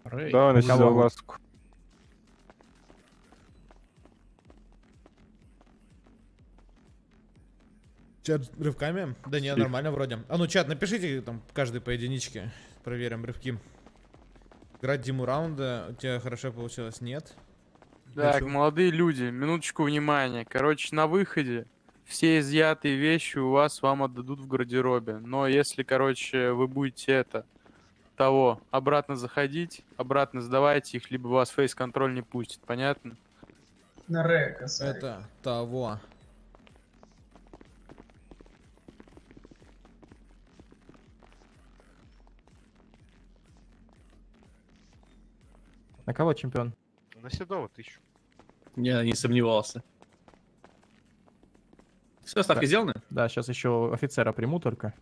Рэй. Давай на себя глазку. Чат рывками? Да не, нормально вроде. А ну, чат, напишите там каждый по единичке. Проверим рывки. Играть Диму раунда. У тебя хорошо получилось? Нет? Так, хорошо. Молодые люди, минуточку внимания. Короче, на выходе все изъятые вещи у вас вам отдадут в гардеробе. Но если, короче, вы будете это... того, обратно заходить, обратно сдавайте их, либо вас фейс-контроль не пустит, понятно? На Рэя касается. Это того. На кого, чемпион? На Седова 1000. Я не сомневался. Все, ставки сделаны? Да, сейчас еще офицера приму только.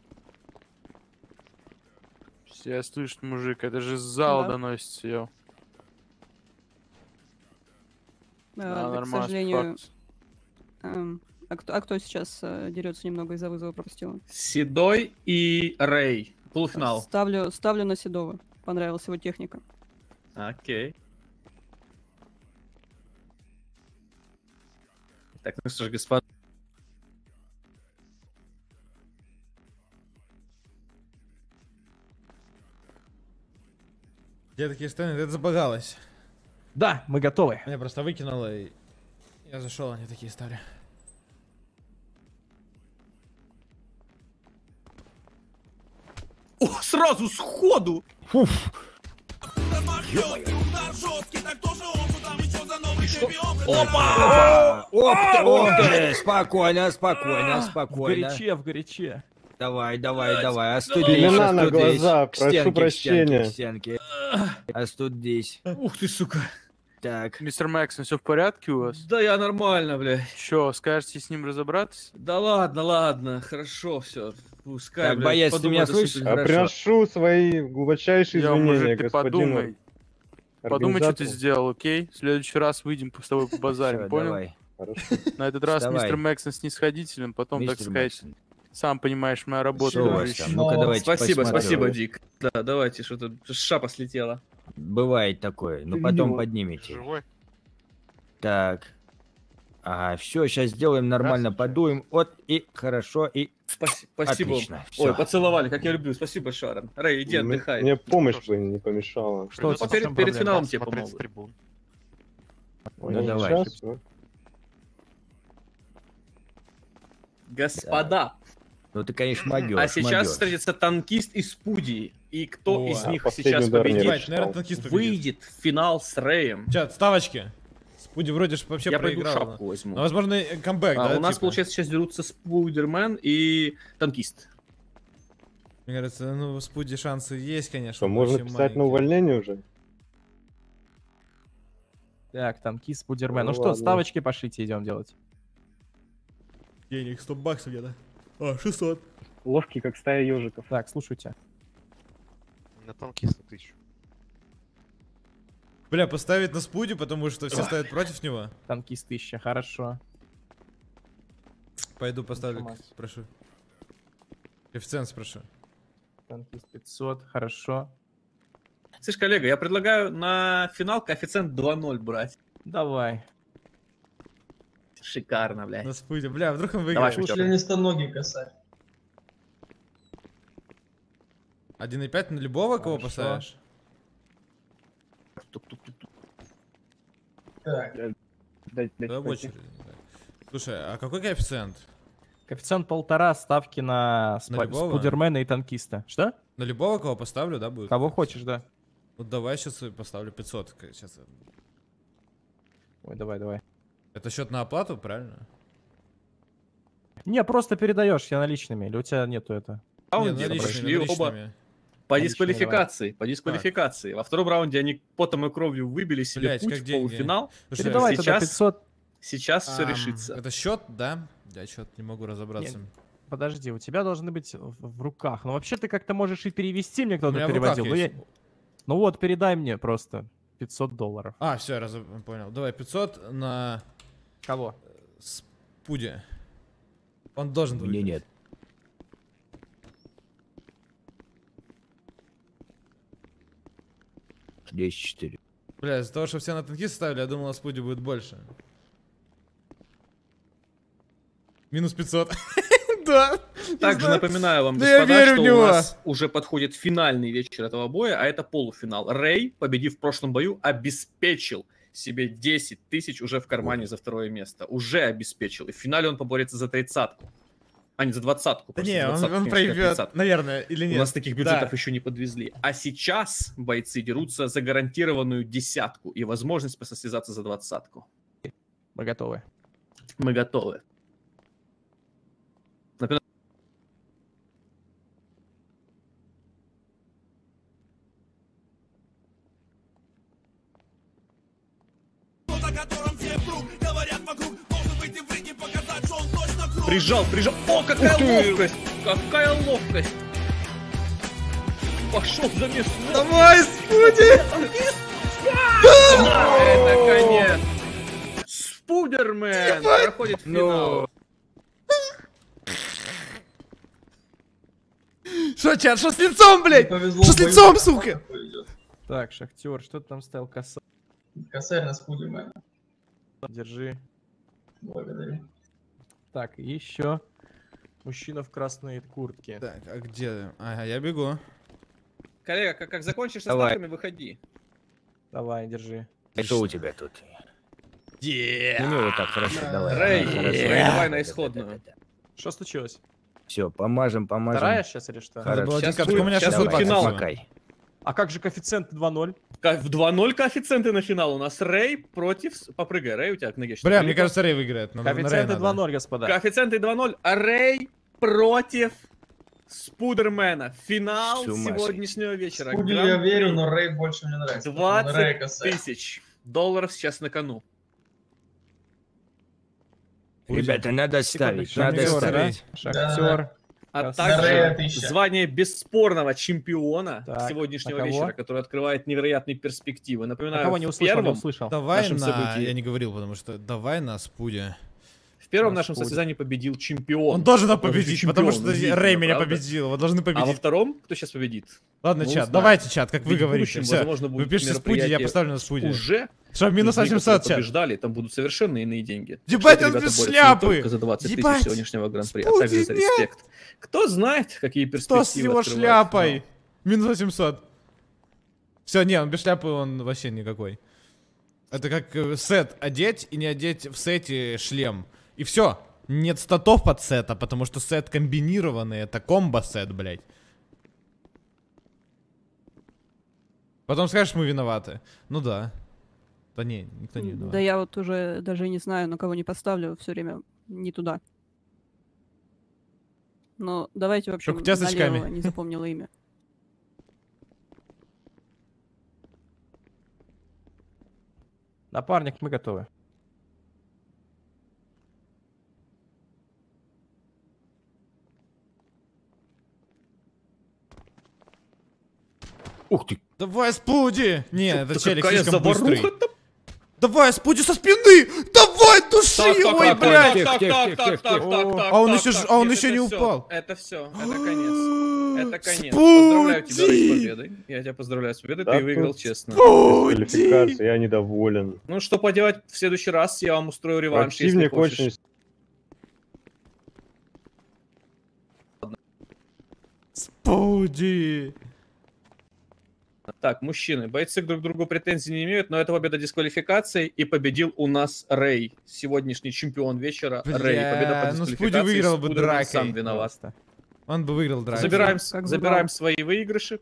Я слышу, мужик, это же зал доносится, ё. Да, к сожалению. А кто сейчас дерется немного из-за вызова пропустила? Седой и Рэй. Полуфинал. Ставлю на Седова. Понравилась его техника. Окей. Так, ну что ж, господа. Где такие стены? Это забагалось. Да, мы готовы. Я просто выкинула и... Я зашел, они такие стали. О, сразу сходу! Опа! Опа! Спокойно, спокойно, спокойно. В горяче. Давай, давай, давай, остудись, на глаза, прошу прощения. Стенки, остудись. Ух ты, сука. Так. Мистер Мэксон, все в порядке у вас? Да я нормально, бля. Че, скажете с ним разобраться? Да ладно, ладно, хорошо, все. Пускай, так, бля, боец, ты меня слышишь? Приношу свои глубочайшие извинения, господин. Подумай, что ты сделал, окей? В следующий раз выйдем с тобой побазарим, понял? Хорошо. На этот раз мистер Мэксон снисходителен, потом, так сказать, сам понимаешь, моя работа. Спасибо, спасибо, Дик. Да, давайте, что-то шапа слетела. Бывает такое, но потом поднимите. Так. Ага, все, сейчас сделаем нормально, подуем. Вот и хорошо, и спасибо. Отлично. Ой, поцеловали, как я люблю. Спасибо, Шарон. Рэй, иди отдыхай. Мне помощь бы не помешала. Что перед финалом тебе помогу. Ну давай. Господа. Ну ты, конечно, могёшь. А сейчас встретятся танкист и Спуди. И кто из них сейчас победит? Выйдет в финал с Рэем. Чат, ставочки. Спуди вроде же вообще проиграл. Но, возможно, камбэк, да? У нас, получается, сейчас дерутся Спудермен и танкист. Мне кажется, ну, у Спуди шансы есть, конечно. Можно писать на увольнение уже? Так, танкист, Спудермен. Ну что, ставочки пошлите, идем делать. Денег 100 баксов где-то. А, 600. Ловкий, как стая ежиков. Так, слушайте. На танкиста 1000. Бля, поставить на Спуди, потому что все ставят против него. Танкист 1000, хорошо. Пойду поставлю, прошу. Коэффициент спрошу. Танкист 500, хорошо. Слышь, коллега, я предлагаю на финал коэффициент 2.0 брать. Давай. Шикарно, блядь. На Спуди, бля, вдруг он выиграет. Давай, членистоногий косарь. 1.5 на любого, кого поставишь? Так. Слушай, а какой коэффициент? Коэффициент 1,5 ставки на Спудермена и танкиста. Что? На любого, кого поставлю, да, будет? Кого хочешь, да. Вот давай сейчас поставлю 500. Сейчас. Ой, давай, давай. Это счет на оплату, правильно? Не, просто передаешь, я наличными, или у тебя нету это? Наличными. По дисквалификации, по дисквалификации. Во втором раунде они потом и кровью выбили себе путь в полуфинал. Слушай, передавай тогда 500. Сейчас все решится. Это счет, да? Я счет не могу разобраться. Нет. Подожди, у тебя должны быть в руках. Ну вообще ты как-то можешь и перевести, мне кто-то переводил. Ну, ну вот, передай мне просто $500. А, все, понял. Давай 500 на... Кого? Спуди. Он должен выиграть. Мне нет. Бля, из-за того, что все на танки ставили, я думал, на Спуди будет больше. Минус 500. Да. Также напоминаю вам, господа, что у нас уже подходит финальный вечер этого боя, а это полуфинал. Рэй, победив в прошлом бою, обеспечил себе 10 тысяч уже в кармане за второе место. Уже обеспечил. И в финале он поборется за 30-ку. А, не, за 20-ку. Да не, он проиграет, наверное, или нет. У нас таких бюджетов еще не подвезли. А сейчас бойцы дерутся за гарантированную 10-ку и возможность посостязаться за 20-ку. Мы готовы. Мы готовы. Прижал, прижал. О, какая ловкость! Какая ловкость! Пошел за место. Давай, Спуди! Это конец! Спудермен проходит в финал. Что, чат, что с лицом, блядь? Что с лицом, сука? Так, Шахтер, что ты там ставил? Косарь. Косарь на Спудермена. Держи. Благодарю. Так, еще мужчина в красной куртке. Так, а где? Ага, я бегу. Коллега, как закончишь со ставками, выходи. Давай, держи. Что у тебя тут? Ну вот так, хорошо, давай. Рэй, давай на исходную. Что случилось? Все, помажем. Вторая сейчас или что? Сейчас будет финал. А как же коэффициент 2.0? В 2.0 коэффициенты на финал у нас. Рэй против... Попрыгай, Рэй, у тебя книги. Бля, мне кажется, Рэй выиграет. Но коэффициенты 2.0, господа. Коэффициенты 2.0, а Рэй против Спудермена. Финал сегодняшнего вечера. Спуди я верю, но Рэй больше мне нравится. 20 тысяч $ сейчас на кону. Ребята, надо ставить. Шахтер. а также звание бесспорного чемпиона сегодняшнего вечера, который открывает невероятные перспективы. Напоминаю, в первом Спуде. В первом нашем состязании победил чемпион. Он должен победить, потому что Рэй меня победил. Вы должны победить. А во втором кто сейчас победит? Ладно, чат, давайте, чат, как вы говорите. Вы пишете Спуде, я поставлю на Спуде. Уже? Что, минус 800 чат? Побеждали, там будут совершенно иные деньги. Ебать, он без шляпы! За 20 тысяч сегодняшнего гран-при, а также за респект. Кто знает, какие перспективы. Что с его шляпой? Минус 800. Все, не, он без шляпы, он вообще никакой. Это как сет одеть и не одеть в сете шлем. И все. Нет статов под сета, потому что сет комбинированный. Это комбо-сет, блядь. Потом скажешь, мы виноваты. Ну да. Да не, никто не виноват. Да я вот уже даже не знаю, на кого не поставлю. Все время не туда. Но давайте вообще... У тебя с очками. Не запомнила имя. Напарник, мы готовы. Ух ты. Давай, Спуди! Не, это челик слишком быстрый. Давай, Спуди, со спины! Давай, души его, блядь! А он еще не упал. Это все, это конец. Это конец. Поздравляю тебя с победой. Я тебя поздравляю с победой, ты выиграл честно. Я недоволен. Ну что поделать, в следующий раз я вам устрою реванш, если хочешь. Спуди! Так, мужчины, бойцы друг к другу претензий не имеют, но это победа дисквалификации, и победил у нас Рэй, сегодняшний чемпион вечера. Бля, Рэй, победа по дисквалификации. Ну Спуди выиграл бы дракой. Сам виноват. Он бы выиграл дракой. Забираем свои выигрыши.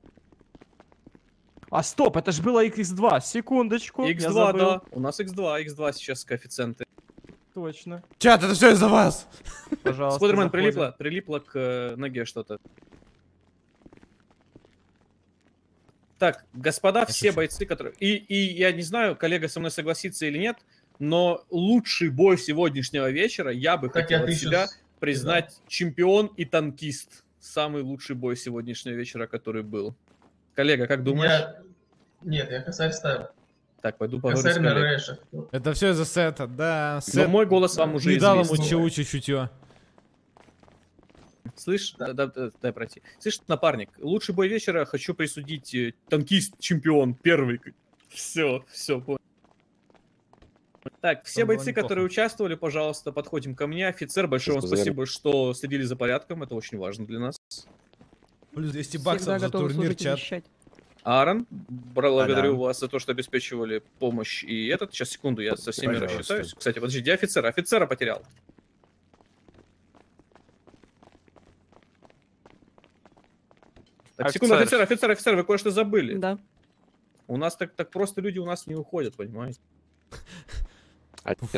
А стоп, это же было X2, секундочку. X2, да. У нас X2, X2 сейчас коэффициенты. Точно. Чат, это все из-за вас. Пожалуйста. Спудермен прилипло к ноге что-то. Так, господа, все бойцы, которые... И я не знаю, коллега со мной согласится или нет, но лучший бой сегодняшнего вечера я бы хотел от себя признать чемпион и танкист. Самый лучший бой сегодняшнего вечера, который был. Коллега, как думаешь? Нет, я косарь ставил. Так, пойду поговорю с коллегой. Это все из-за сета, да. Сет... Но мой голос вам уже известен. Не дал ему чуть-чуть. Слышь, дай пройти. Слышь, напарник, лучший бой вечера хочу присудить танкист, чемпион, первый. Все, понял. Так, все бойцы, которые участвовали, пожалуйста, подходим ко мне. Офицер, большое вам спасибо, что следили за порядком, это очень важно для нас. Плюс 200 баксов за турнир, чат. Аарон, благодарю вас за то, что обеспечивали помощь и этот. Сейчас, секунду, я со всеми рассчитаюсь. Кстати, подожди, где офицер? Офицера потерял. Так, секунду, офицер, вы кое-что забыли. Да. У нас так просто люди у нас не уходят, понимаете?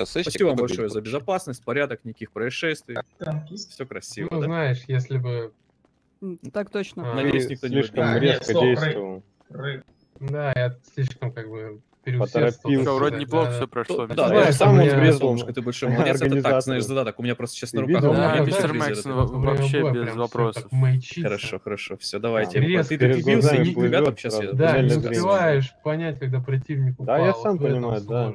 Спасибо вам большое за безопасность, порядок, никаких происшествий. Все красиво. Ну, знаешь, если бы... Так точно. Надеюсь, никто не слишком резко действовал. Да, я слишком как бы... Поторопился. Вроде неплохо все прошло. Да, я сам вот без ломушка, ты большой молодец. Это так, знаешь, задаток. У меня просто сейчас на руках. Офицер Мэксон вообще без вопросов. Хорошо. Все, давайте. Ты добился, и ребята, сейчас я... Да, не успеваешь понять, когда противник упал. Да, я сам понимаю, да.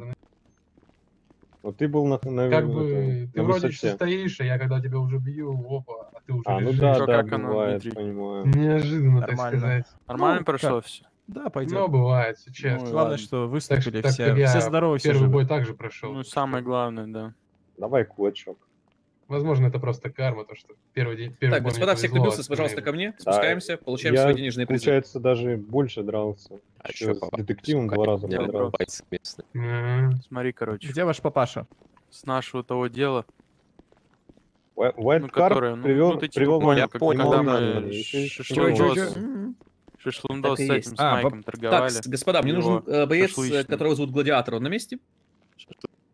Вот ты был на... Как бы ты вроде что стоишь, а я когда тебя уже бью, опа, а ты уже... А, ну да, бывает, понимаю. Неожиданно, так сказать. Нормально прошло все. Да, пойдем. Но бывает, сейчас. Ну, главное, что выступили так, все. Все здоровы, все живы. Первый бой также прошел. Ну, самое главное, да. Давай кулачок. Возможно, это просто карма, то, что первый день... Так, господа, всех добился, пожалуйста, ко мне. Спускаемся, получаем свои денежные призы. Получается, даже больше дрался. А еще с детективом 2 раза подрался. Смотри, короче. Где ваш папаша? С нашего того дела. Уайткард привел меня к полному. Шишлундос с этим Майком торговали. Так, господа, мне нужен боец, которого зовут Гладиатор. Он на месте?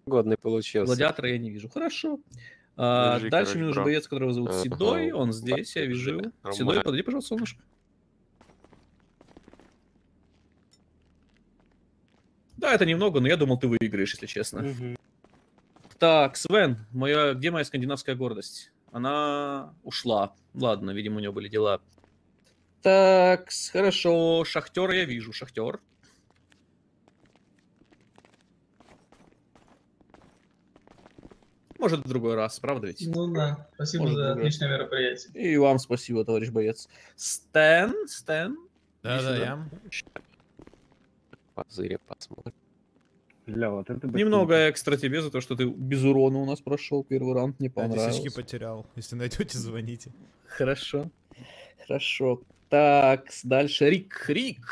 Годный получился. Гладиатора я не вижу. Хорошо. Дальше мне нужен боец, которого зовут Седой. Он здесь, я вижу его. Седой, подойди, пожалуйста, солнышко. Да, это немного, но я думал, ты выиграешь, если честно. Так, Свен, где моя скандинавская гордость? Она ушла. Ладно, видимо, у нее были дела. Так, хорошо. Шахтер я вижу. Шахтер. Может, в другой раз, правда ведь? Ну да. Спасибо за отличное мероприятие. И вам спасибо, товарищ боец. Стэн. Да, я. Позыря посмотрим. Бля, вот это немного экстра тебе за то, что ты без урона у нас прошел первый раунд, не понравилось. Очки потерял. Если найдете, звоните. Хорошо. Хорошо. Так, дальше Рик,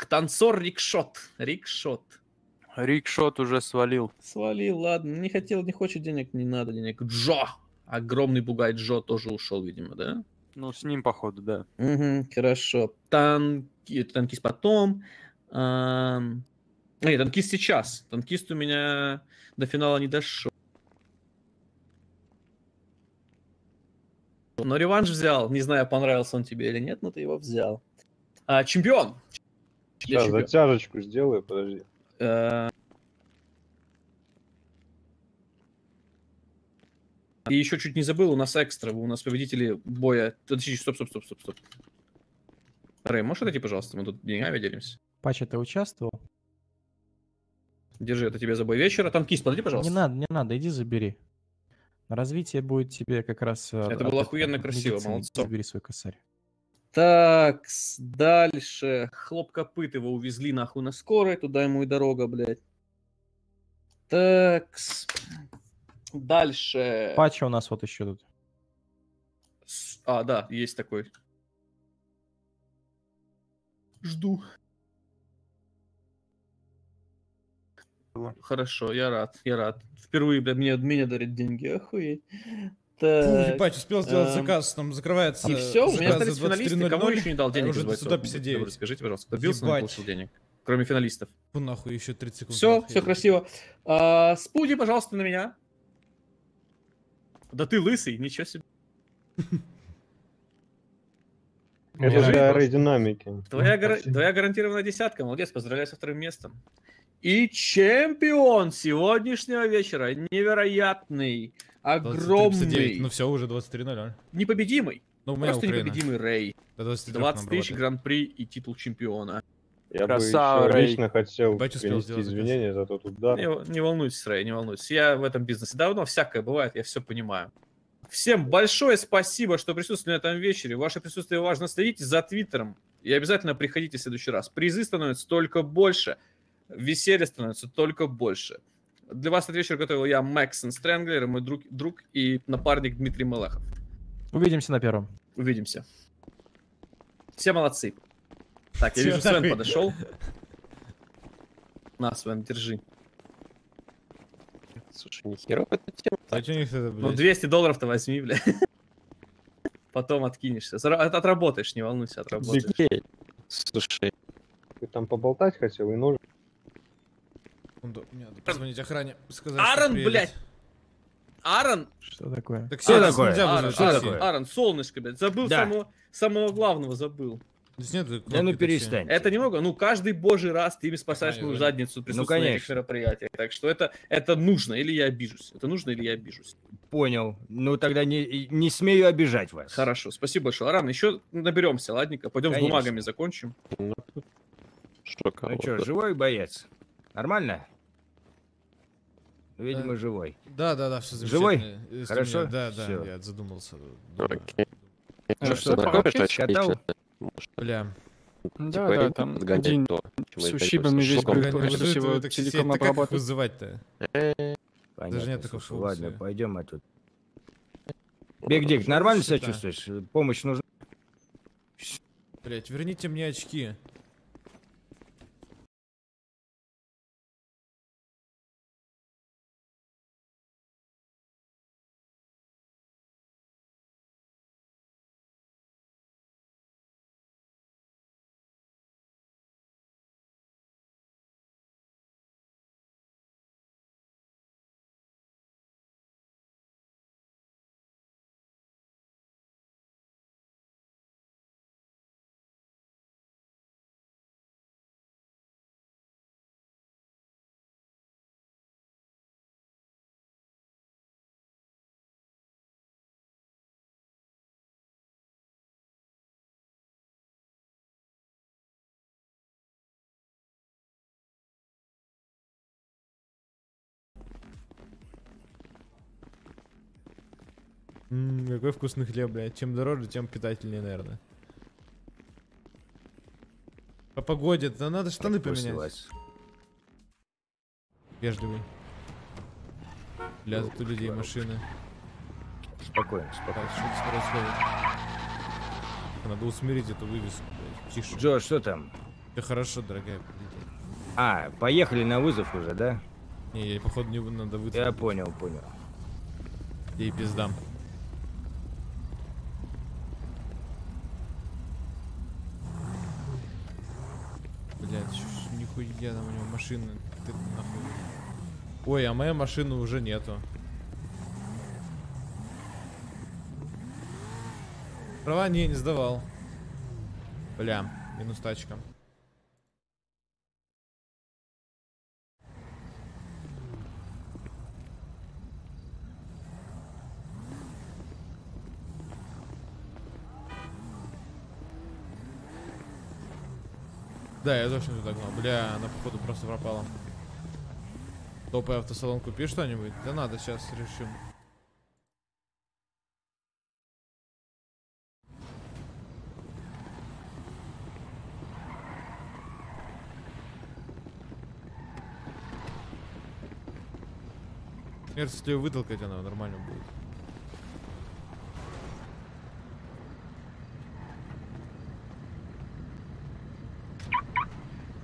танцор Рикшот. Рикшот уже свалил. Свалил, ладно. Не хотел, не хочет денег, не надо денег. Джо! Огромный бугай Джо тоже ушел, видимо, да? Ну, с ним, походу, да. Угу, хорошо. Танкист потом. Нет, танкист сейчас. Танкист у меня до финала не дошел. Но реванш взял. Не знаю, понравился он тебе или нет, но ты его взял. Чемпион! Сейчас затяжечку сделаю, подожди. И еще чуть не забыл, у нас экстра. У нас победители боя. Стоп. Рэй, можешь отойти, пожалуйста? Мы тут деньгами делимся. Пачо, ты участвовал? Держи, это тебе за бой вечера. Танкист, подойди, пожалуйста. Не надо, иди забери. Развитие будет тебе как раз... Это было охуенно красиво, молодцы. Забери свой косарь. Так, дальше. Хлопкопыт его увезли нахуй на скорой. Туда ему и дорога, блядь. Так, дальше. Пачо у нас вот еще тут. Да, есть такой. Жду. Хорошо, я рад. Впервые мне дарят деньги, охуеть. Так. Пачо успел сделать заказ, там закрывается. И все, у меня остались финалисты, кому еще не дал денег? Уже 159. Скажите, пожалуйста, кто бился, но не получил денег? Кроме финалистов. Ну нахуй, еще 30 секунд. Все красиво. Спуди, пожалуйста, на меня. Да ты лысый, ничего себе. Это же аэродинамики. Твоя гарантированная десятка, молодец, поздравляю со вторым местом. И чемпион сегодняшнего вечера, невероятный, огромный, 23, ну все, уже 23:00. Непобедимый, ну, просто Украина. Непобедимый Рэй, 20 тысяч гран-при и титул чемпиона. Я Красава, бы Рэй. Лично хотел принести извинения за тот удар. Не волнуйтесь, Рэй, не волнуйтесь, я в этом бизнесе давно, всякое бывает, я все понимаю. Всем большое спасибо, что присутствовали на этом вечере, ваше присутствие важно, следите за твиттером и обязательно приходите в следующий раз, призы становятся только больше. Веселье становится только больше. Для вас этот вечер готовил я, Мэксон Стрэнглер, мой друг и напарник Дмитрий Малехов. Увидимся на первом. Увидимся. Все молодцы. Так, я вижу, Свен подошел. На, Свен, держи. Слушай, нихера эта тема. Ну, $200-то возьми, бля. Потом откинешься. Отработаешь, не волнуйся, отработаешь. Слушай, ты там поболтать хотел и нужен. Мне надо позвонить охране, сказать, Аарон, блядь! Аарон! Что такое? Так все такое? Аарон, солнышко, блядь, забыл, да. самого главного забыл. Здесь нет, да ну перестань. Это немного, ну каждый божий раз ты им спасаешь мою задницу присутствия на этих мероприятиях. Так что это нужно, или я обижусь. Это нужно, или я обижусь. Понял, ну тогда не смею обижать вас. Хорошо, спасибо большое, Аарон, еще наберемся, ладненько, пойдем с бумагами закончим. Ну что, живой боец? Нормально? Видимо, живой. Да, все замечательно. Живой? Хорошо? Да, я задумался. Окей. Ну что, покатал? Бля. Да, там один с ущибами здесь был, только всего целиком обрабатывать. Как вызывать-то? Даже нет такого шоу. Ладно, пойдем оттуда. Биг Дик, нормально себя чувствуешь? Помощь нужна? Блять, верните мне очки. Какой вкусный хлеб, блядь. Чем дороже, тем питательнее, наверное. По погоде-то надо штаны поменять. Вежливый. Бля, тут у людей машины. Спокойно, спокойно. Что-то происходит. Надо усмирить эту вывеску, блядь. Тише. Джо, что там? Все хорошо, дорогая. А, поехали на вызов уже, да? Не, ей, походу, не надо выйти. Я понял, понял. Ей пиздам. Блядь, нихуя там у него машины. Ты нахуй. Ой, а моя машина уже нету. Права не сдавал. Бля, минус тачка. Да, я точно туда гнал. Бля, она походу просто пропала. Топай автосалон, купи что-нибудь. Да надо, сейчас решим. Если ее вытолкать, она нормально будет.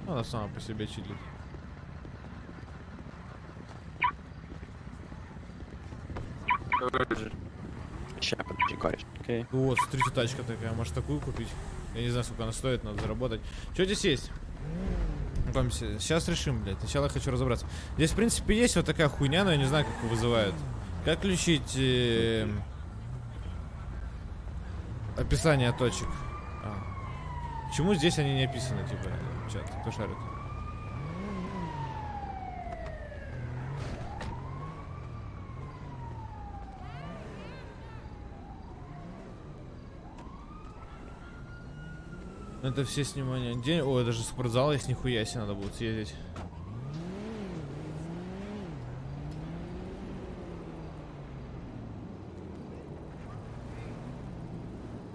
Она сама по себе чилит. Вот, смотрите, тачка такая. Может, такую купить? Я не знаю, сколько она стоит, надо заработать. Что здесь есть? Сейчас решим, блядь. Сначала я хочу разобраться. Здесь, в принципе, есть вот такая хуйня, но я не знаю, как ее вызывают. Как включить описание точек? Почему здесь они не описаны, типа, чат, кто шарит? Это все снимания. День... Ой, даже спортзал есть, нихуя себе, надо будет съездить.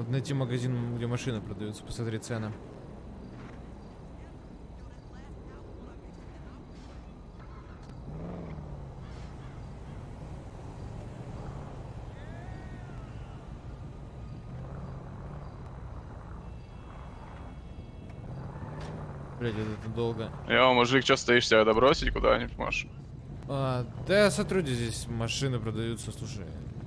Найти магазин, где машины продаются, посмотри цены. Блядь, это долго. Йо, мужик, что стоишь, тебя добросить куда-нибудь, Машу? А, да, сотрудники здесь, машины продаются, слушай.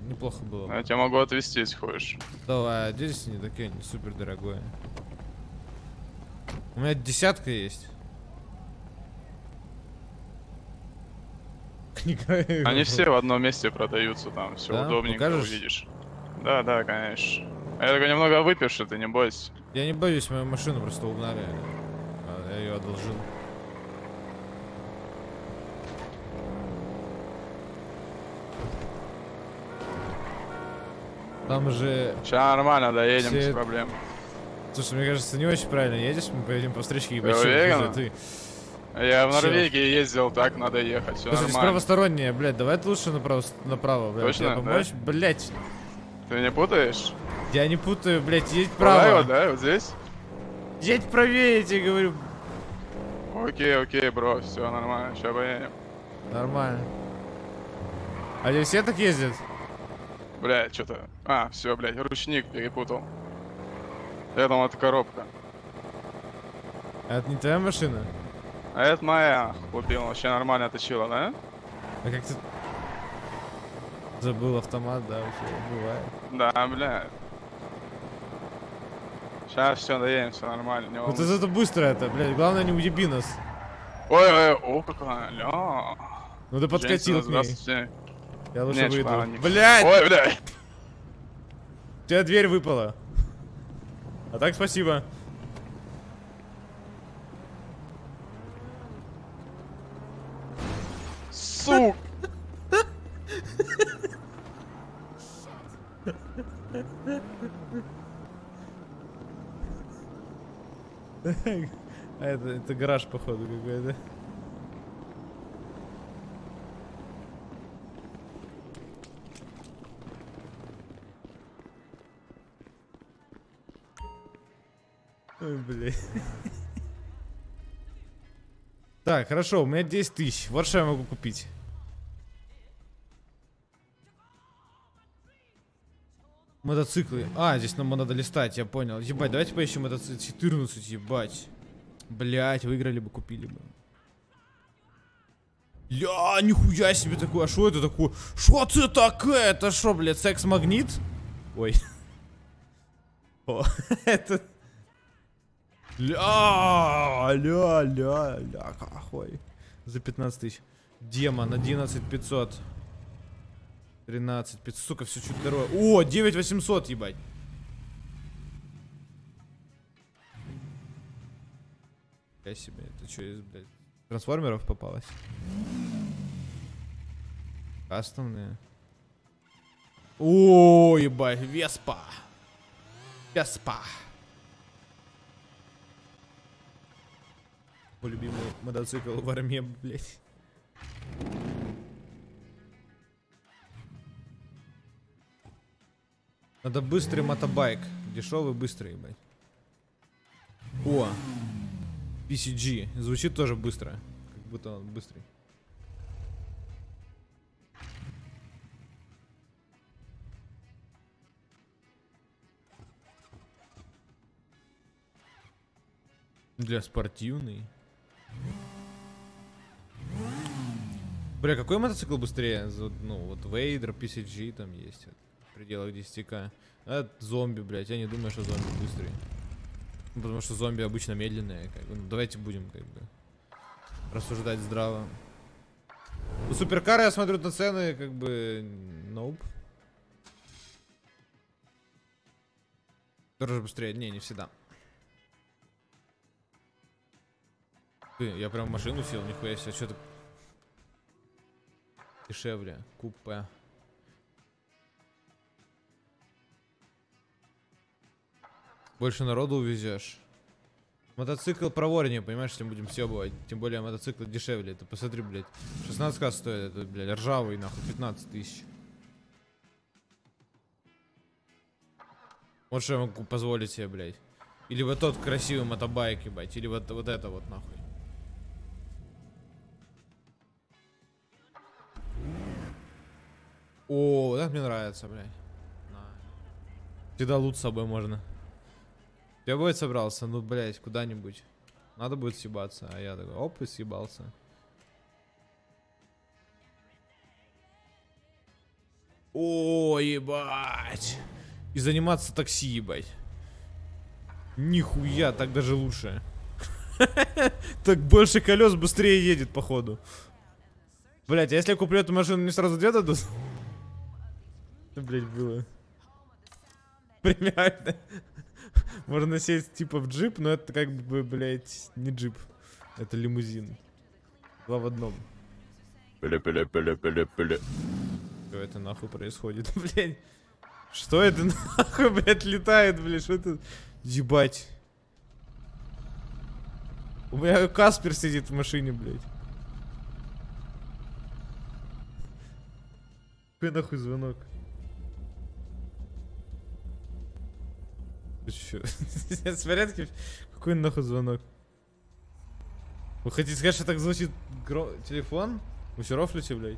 Неплохо было. Я тебя могу отвезти, если хочешь. Давай, здесь не такие, не супер дорогое. У меня десятка есть. Они все в одном месте продаются, там все, да? Удобненько, увидишь. Да, да, конечно. Я только немного выпивший, ты не бойся. Я не боюсь, мою машину просто угнали. Я ее одолжил. Там же... Сейчас нормально, доедем, все... без проблем. Слушай, мне кажется, не очень правильно едешь, мы поедем по встречке и бочим, ты... Я в Норвегии все. Ездил, так надо ехать, все. Слушай, нормально. Правосторонняя, блядь, давай лучше направо, блядь. Точно, помочь, да? Блядь. Ты не путаешь? Я не путаю, блядь, едь право. Вот, да, вот здесь? Едь правее, я тебе говорю. Окей, окей, бро, все нормально, сейчас поедем. Нормально. А здесь все так ездят? Блядь, что-то... А, все, блядь, ручник перепутал. Я думал, это коробка. Это не твоя машина? А это моя. Купил, вообще нормально точила, да? А как ты... Забыл автомат, да, вообще, бывает. Да, блядь. Сейчас все, доедем, все нормально. Вот это быстро, это, блядь, главное не уеби нас. Ой, ой, о, какая, ля. Ну ты подкатил к ней. Я лучше не, выйду. Блядь! Ой, блядь! У тебя дверь выпала. А так спасибо. Сук! А это гараж, походу, какой-то. Ой, блин. Так, хорошо, у меня 10 тысяч. Вот что я могу купить. Мотоциклы. А, здесь нам надо листать, я понял. Ебать, давайте поищем мотоцикл. 14, ебать. Блять, выиграли бы, купили бы. Ля, нихуя себе такое. А что это такое? Что ты такое? Это что, блядь, секс-магнит? Ой. О, это... Ля, какой. За 15 тысяч. Демон, 11 500. 13 500. Сука, все чуть дороже. О, 9 800, ебать. Я себе, это что, из, блядь, трансформеров попалось? Кастомные. О, ебать, Веспа. Веспа. Любимый мотоцикл в армии, блять. Надо быстрый мотобайк. Дешевый, быстрый, блять. О! PCG. Звучит тоже быстро. Как будто он быстрый. Для спортивный. Бля, какой мотоцикл быстрее? Ну, вот Вейдер, PCG там есть. Вот, в пределах 10к. А зомби, блядь, я не думаю, что зомби быстрее. Ну, потому что зомби обычно медленные. Как бы. Ну, давайте будем, как бы, рассуждать здраво. У суперкара я смотрю на цены, как бы, nope. Тоже быстрее, не всегда. Я прям в машину сел, нихуя себе, что-то дешевле, купе. Больше народу увезешь. Мотоцикл проворнее, понимаешь, если будем съебывать. Тем более мотоцикл дешевле, ты посмотри, блядь, 16к стоит, это, блядь, ржавый, нахуй, 15 тысяч. Вот что я могу позволить себе, блядь. Или вот тот красивый мотобайк, ебать, или вот это вот, нахуй. О, вот это мне нравится, блядь. Всегда лут с собой можно. Я бы собрался, ну, блядь, куда-нибудь. Надо будет съебаться, а я такой, оп, и съебался. О, ебать. И заниматься такси, ебать. Нихуя, так даже лучше. Так больше колес, быстрее едет, походу. Блять, а если я куплю эту машину, мне сразу две дадут? Блять, было. Примерно. Можно сесть типа в джип, но это как бы, блять, не джип. Это лимузин. Два в одном. Что это нахуй происходит, блять? Что это нахуй, блять, летает, блять? Что это? Ебать. У меня Каспер сидит в машине, блядь. Какой нахуй звонок? Ты чё? В порядке? Какой нахуй звонок? Вы хотите сказать, что так звучит телефон? Вы всё рофлите, блядь?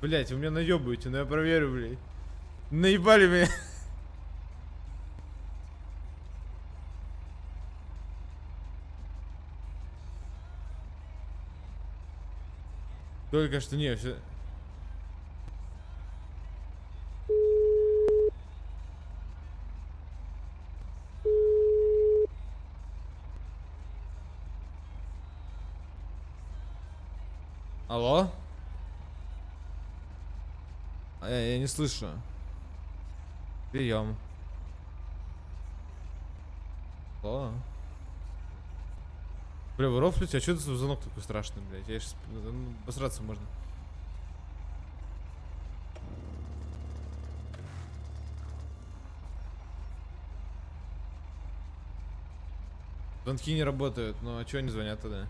Блядь, вы меня наёбываете, но я проверю, блядь. Наебали меня. Только что не все. Алло? Я не слышу. Прием. О. Бля, вы рофлите? А что это за звонок такой страшный, блядь? Я сейчас... Ну, посраться можно. Звонки не работают, ну а чё они звонят тогда?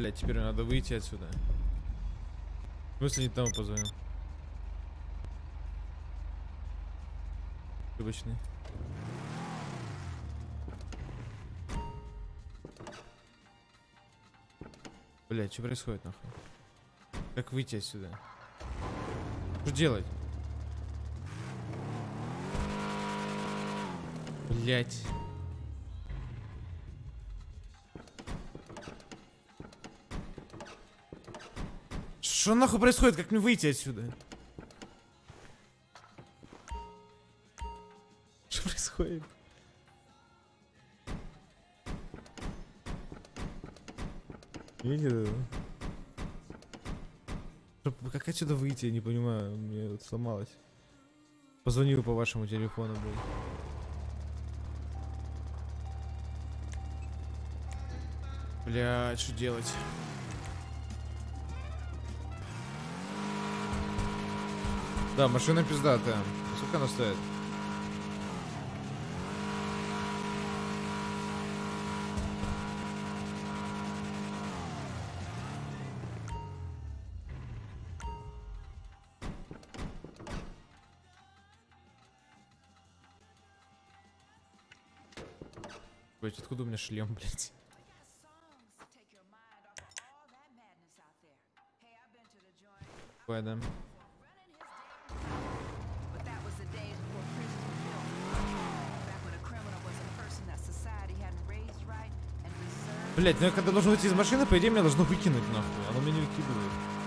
Блять, теперь надо выйти отсюда. В смысле, не тому позвонил? Обычный. Блять, что происходит нахуй? Как выйти отсюда? Что делать? Блять. Что нахуй происходит? Как мне выйти отсюда? Что происходит? Видел? Как отсюда выйти? Я не понимаю. Мне вот сломалось. Позвонил по вашему телефону, блин. Бля, что делать? Да, машина пиздатая. Сколько она стоит? Блять, откуда у меня шлем, блять? Да. Блять, ну я когда должен выйти из машины, по идее меня должно выкинуть нахуй. Оно меня не выкидывает.